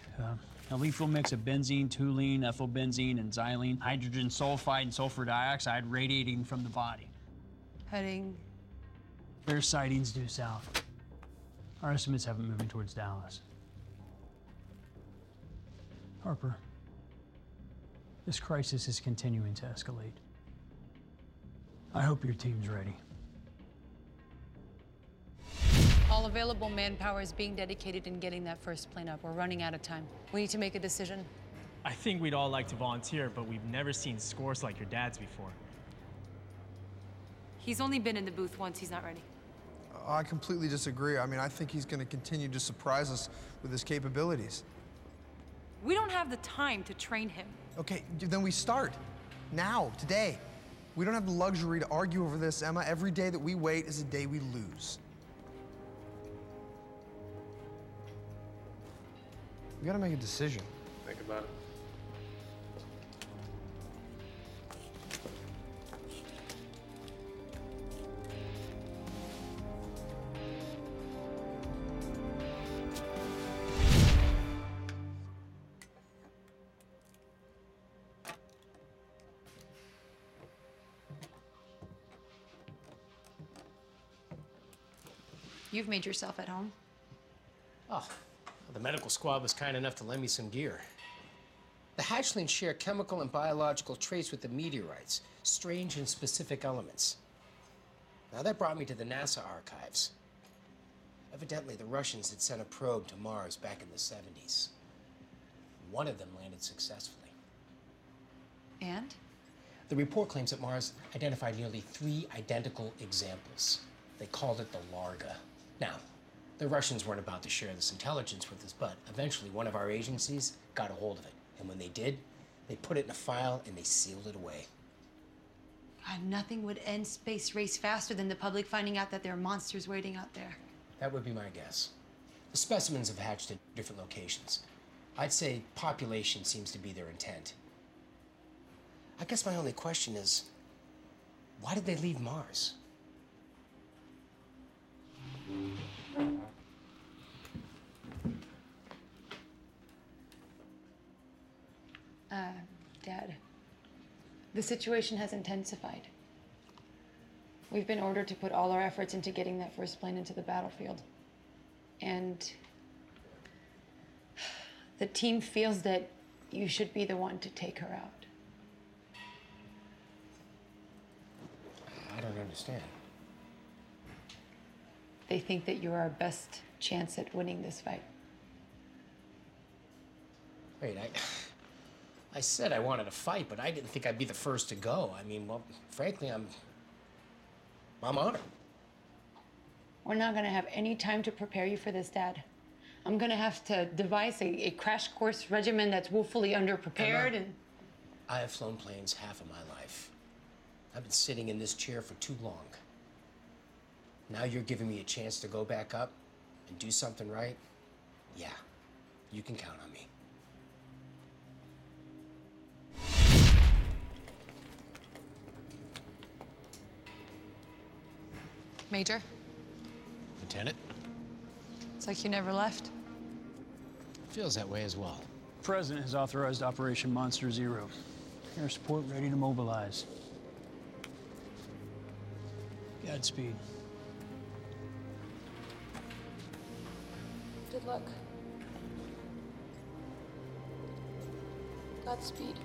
a lethal mix of benzene, toluene, ethylbenzene, and xylene, hydrogen sulfide, and sulfur dioxide radiating from the body. Heading? Their sightings due south. Our estimates have them moving towards Dallas. Harper, this crisis is continuing to escalate. I hope your team's ready. All available manpower is being dedicated in getting that first plane up. We're running out of time. We need to make a decision. I think we'd all like to volunteer, but we've never seen scores like your dad's before. He's only been in the booth once. He's not ready. I completely disagree. I mean, I think he's going to continue to surprise us with his capabilities. We don't have the time to train him. Okay, then we start. Now, today. We don't have the luxury to argue over this, Emma. Every day that we wait is a day we lose. We gotta make a decision. Think about it. You've made yourself at home. Oh. The medical squad was kind enough to lend me some gear. The hatchlings share chemical and biological traits with the meteorites, strange and specific elements. Now that brought me to the NASA archives. Evidently, the Russians had sent a probe to Mars back in the 70s. One of them landed successfully. And? The report claims that Mars identified nearly 3 identical examples. They called it the Larga. Now, the Russians weren't about to share this intelligence with us, but eventually one of our agencies got a hold of it. And when they did, they put it in a file and they sealed it away. God, nothing would end space race faster than the public finding out that there are monsters waiting out there. That would be my guess. The specimens have hatched at different locations. I'd say population seems to be their intent. I guess my only question is, why did they leave Mars? Dad, the situation has intensified. We've been ordered to put all our efforts into getting that first plane into the battlefield. And the team feels that you should be the one to take her out. I don't understand. They think that you're our best chance at winning this fight. Wait, I said I wanted a fight, but I didn't think I'd be the first to go. I mean, well, frankly, I'm honored. We're not gonna have any time to prepare you for this, Dad. I'm gonna have to devise a crash course regimen that's woefully underprepared. Emma, and I have flown planes half of my life. I've been sitting in this chair for too long. Now you're giving me a chance to go back up and do something right? Yeah, you can count on me. Major, Lieutenant. It's like you never left. Feels that way as well. The President has authorized Operation Monster Zero. Air support ready to mobilize. Godspeed. Good luck. Godspeed.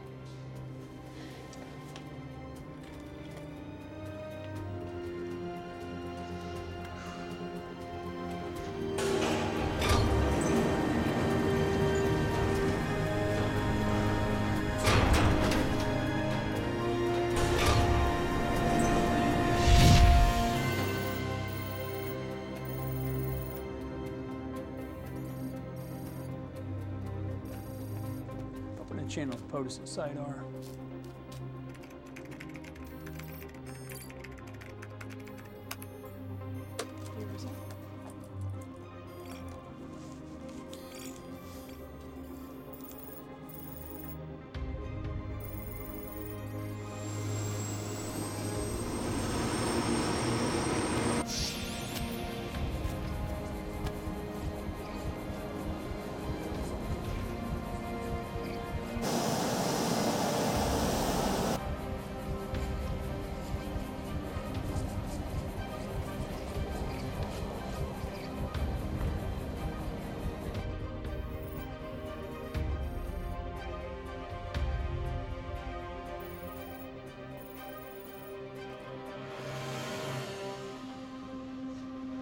Channel POTUS at Site R.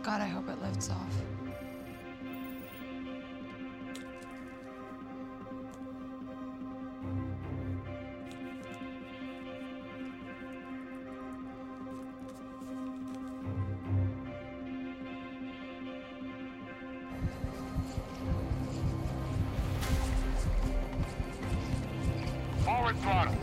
God, I hope it lifts off. Forward throttle.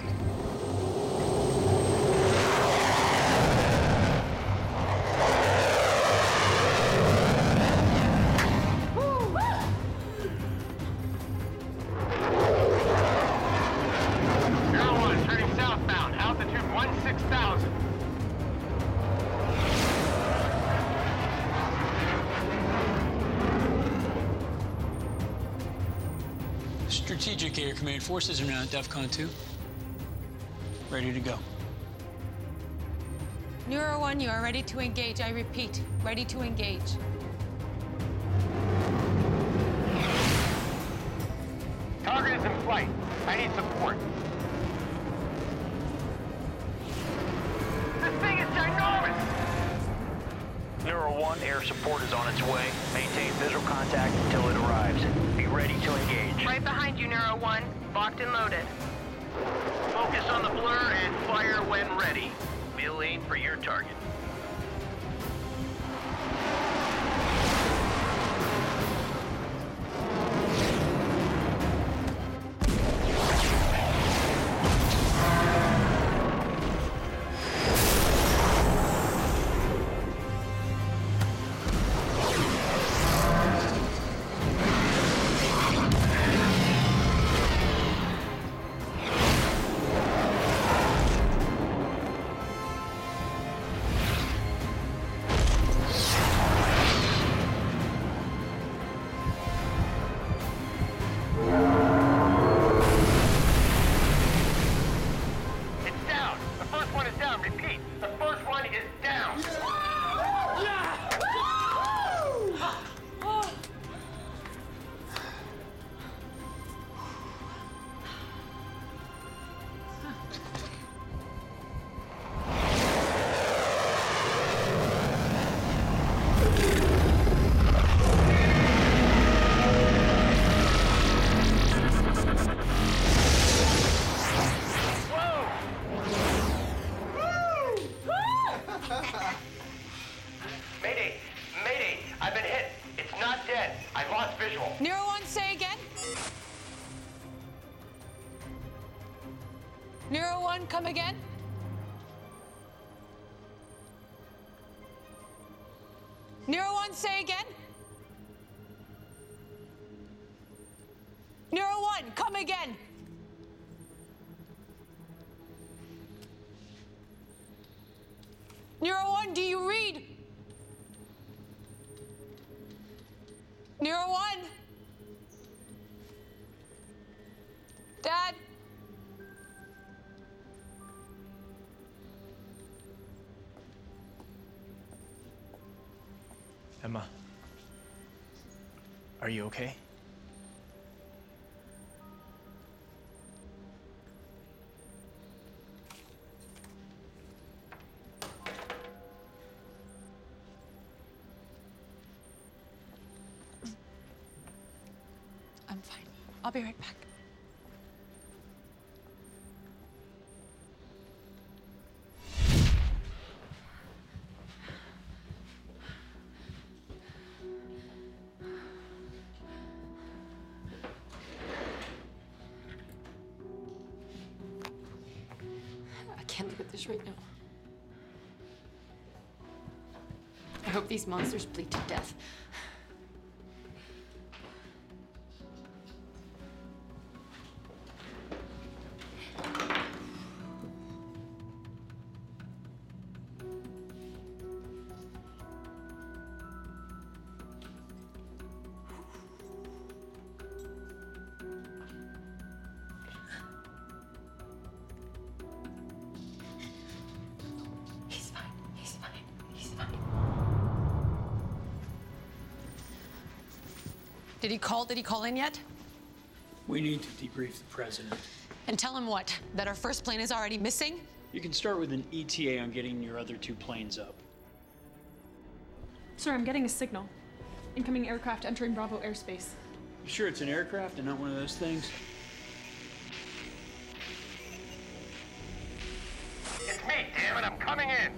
Strategic Air Command forces are now at DEFCON 2. Ready to go. Neuro 1, you are ready to engage. I repeat, ready to engage. Target is in flight. I need support. This thing is ginormous! Neuro 1, air support is on its way. Maintain visual contact until it arrives. Be ready to engage. Right behind you, Neuro 1. Locked and loaded. Focus on the blur and fire when ready. We'll aim for your target. Neuro 1, do you read? Dad? Emma, are you okay? I'm fine. I'll be right back. Right now. I hope these monsters bleed to death. Did he call in yet? We need to debrief the president. And tell him what? That our first plane is already missing? You can start with an ETA on getting your other two planes up. Sir, I'm getting a signal. Incoming aircraft entering Bravo airspace. You sure it's an aircraft and not one of those things? It's me, damn it! I'm coming in!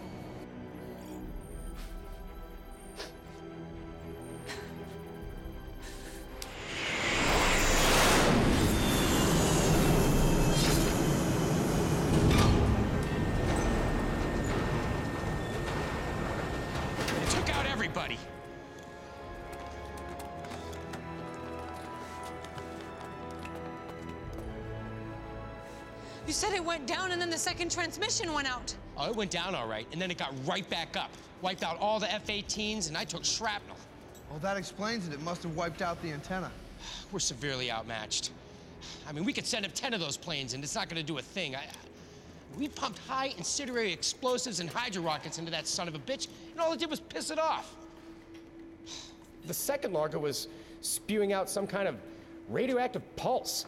You said it went down and then the second transmission went out. Oh, it went down all right, and then it got right back up. Wiped out all the F-18s, and I took shrapnel. Well, that explains it. It must have wiped out the antenna. We're severely outmatched. I mean, we could send up 10 of those planes, and it's not going to do a thing. We pumped high incendiary explosives and hydro rockets into that son of a bitch, and all it did was piss it off. The second Larga was spewing out some kind of radioactive pulse.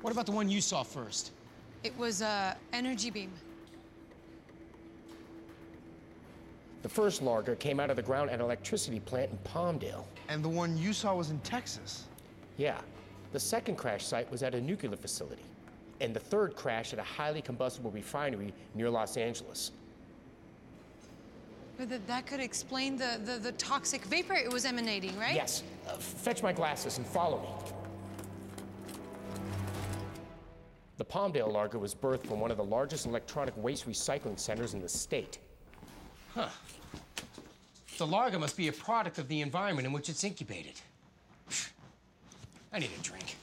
What about the one you saw first? It was an energy beam. The first Larga came out of the ground at an electricity plant in Palmdale. And the one you saw was in Texas? Yeah. The second crash site was at a nuclear facility. And the third crash at a highly combustible refinery near Los Angeles. But that could explain the toxic vapor it was emanating, right? Yes. Fetch my glasses and follow me. The Palmdale Larga was birthed from one of the largest electronic waste recycling centers in the state. Huh. The Larga must be a product of the environment in which it's incubated. I need a drink.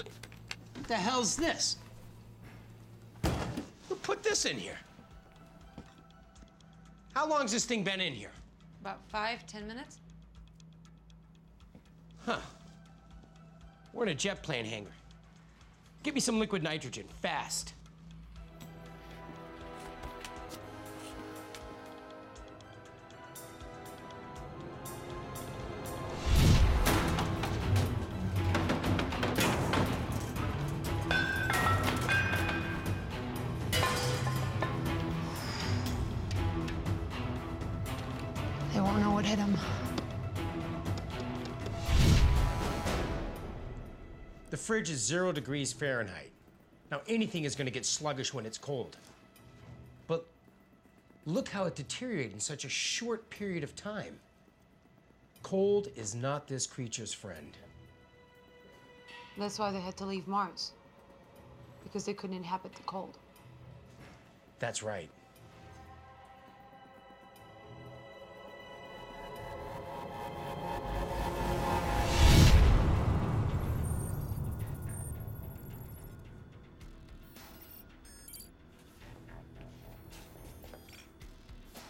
What the hell's this? Who put this in here? How long's this thing been in here? About 5-10 minutes. Huh. We're in a jet plane hangar. Get me some liquid nitrogen, fast. They won't know what hit them. The fridge is 0 degrees Fahrenheit. Now, anything is going to get sluggish when it's cold. But look how it deteriorated in such a short period of time. Cold is not this creature's friend. That's why they had to leave Mars, because they couldn't inhabit the cold. That's right.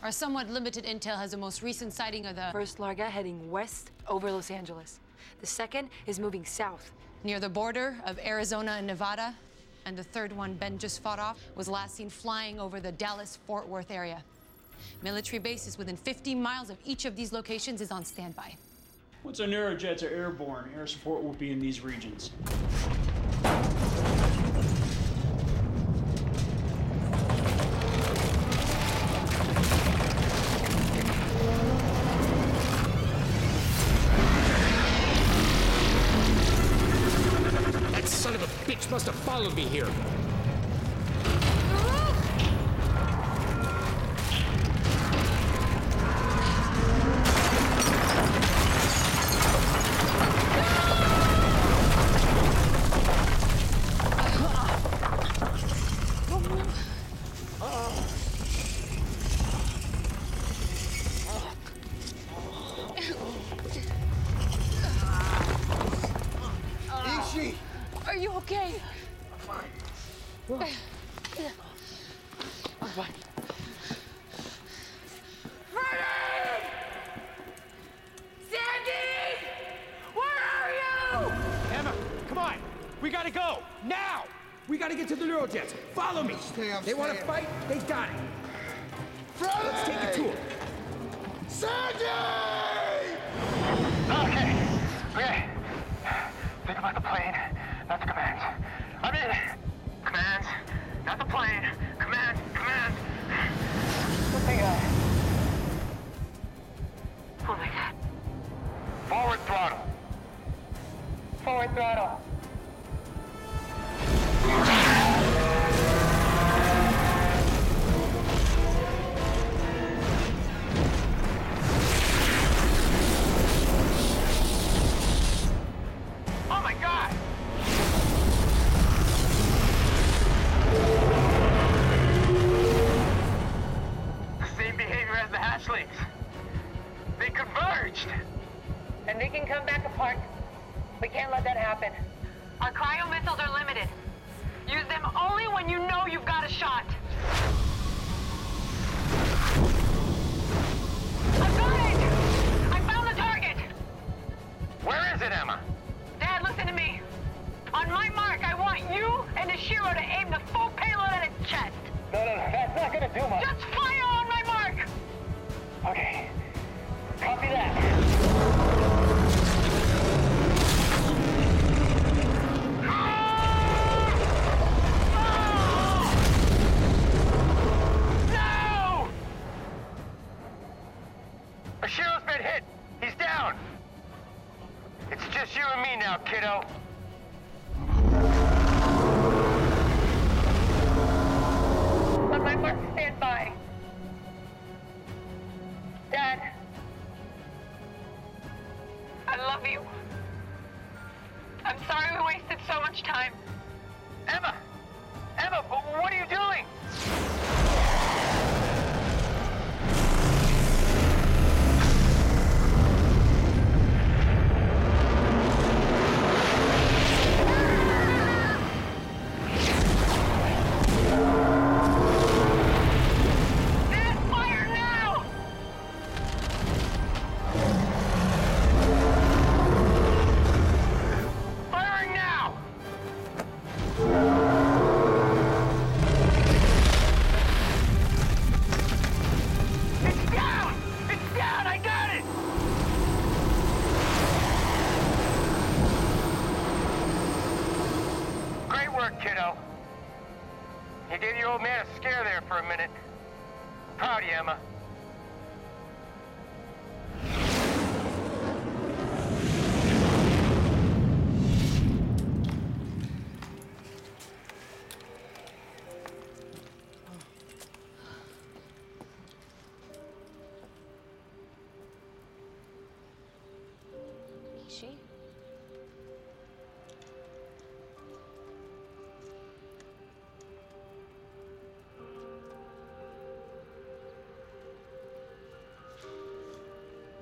Our somewhat limited intel has the most recent sighting of the first Larga heading west over Los Angeles. The second is moving south near the border of Arizona and Nevada. And the third one Ben just fought off was last seen flying over the Dallas-Fort Worth area. Military bases within 50 miles of each of these locations is on standby. Once our Neurojets are airborne, air support will be in these regions. That son of a bitch must have followed me here. They want to fight? They got it. Friday. Let's take it to them. Sandy! Okay. Okay. Think about the plane, not the commands. I'm in. Commands, not the plane. Commands, commands. What they got? Oh, my God. Forward throttle. Forward throttle.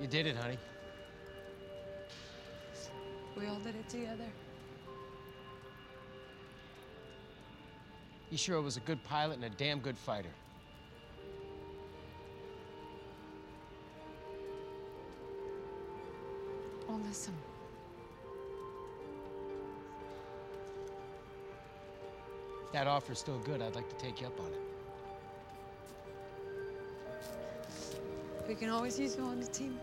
You did it, honey. We all did it together. Ishiro was a good pilot and a damn good fighter. Well, listen. If that offer's still good, I'd like to take you up on it. We can always use you on the team.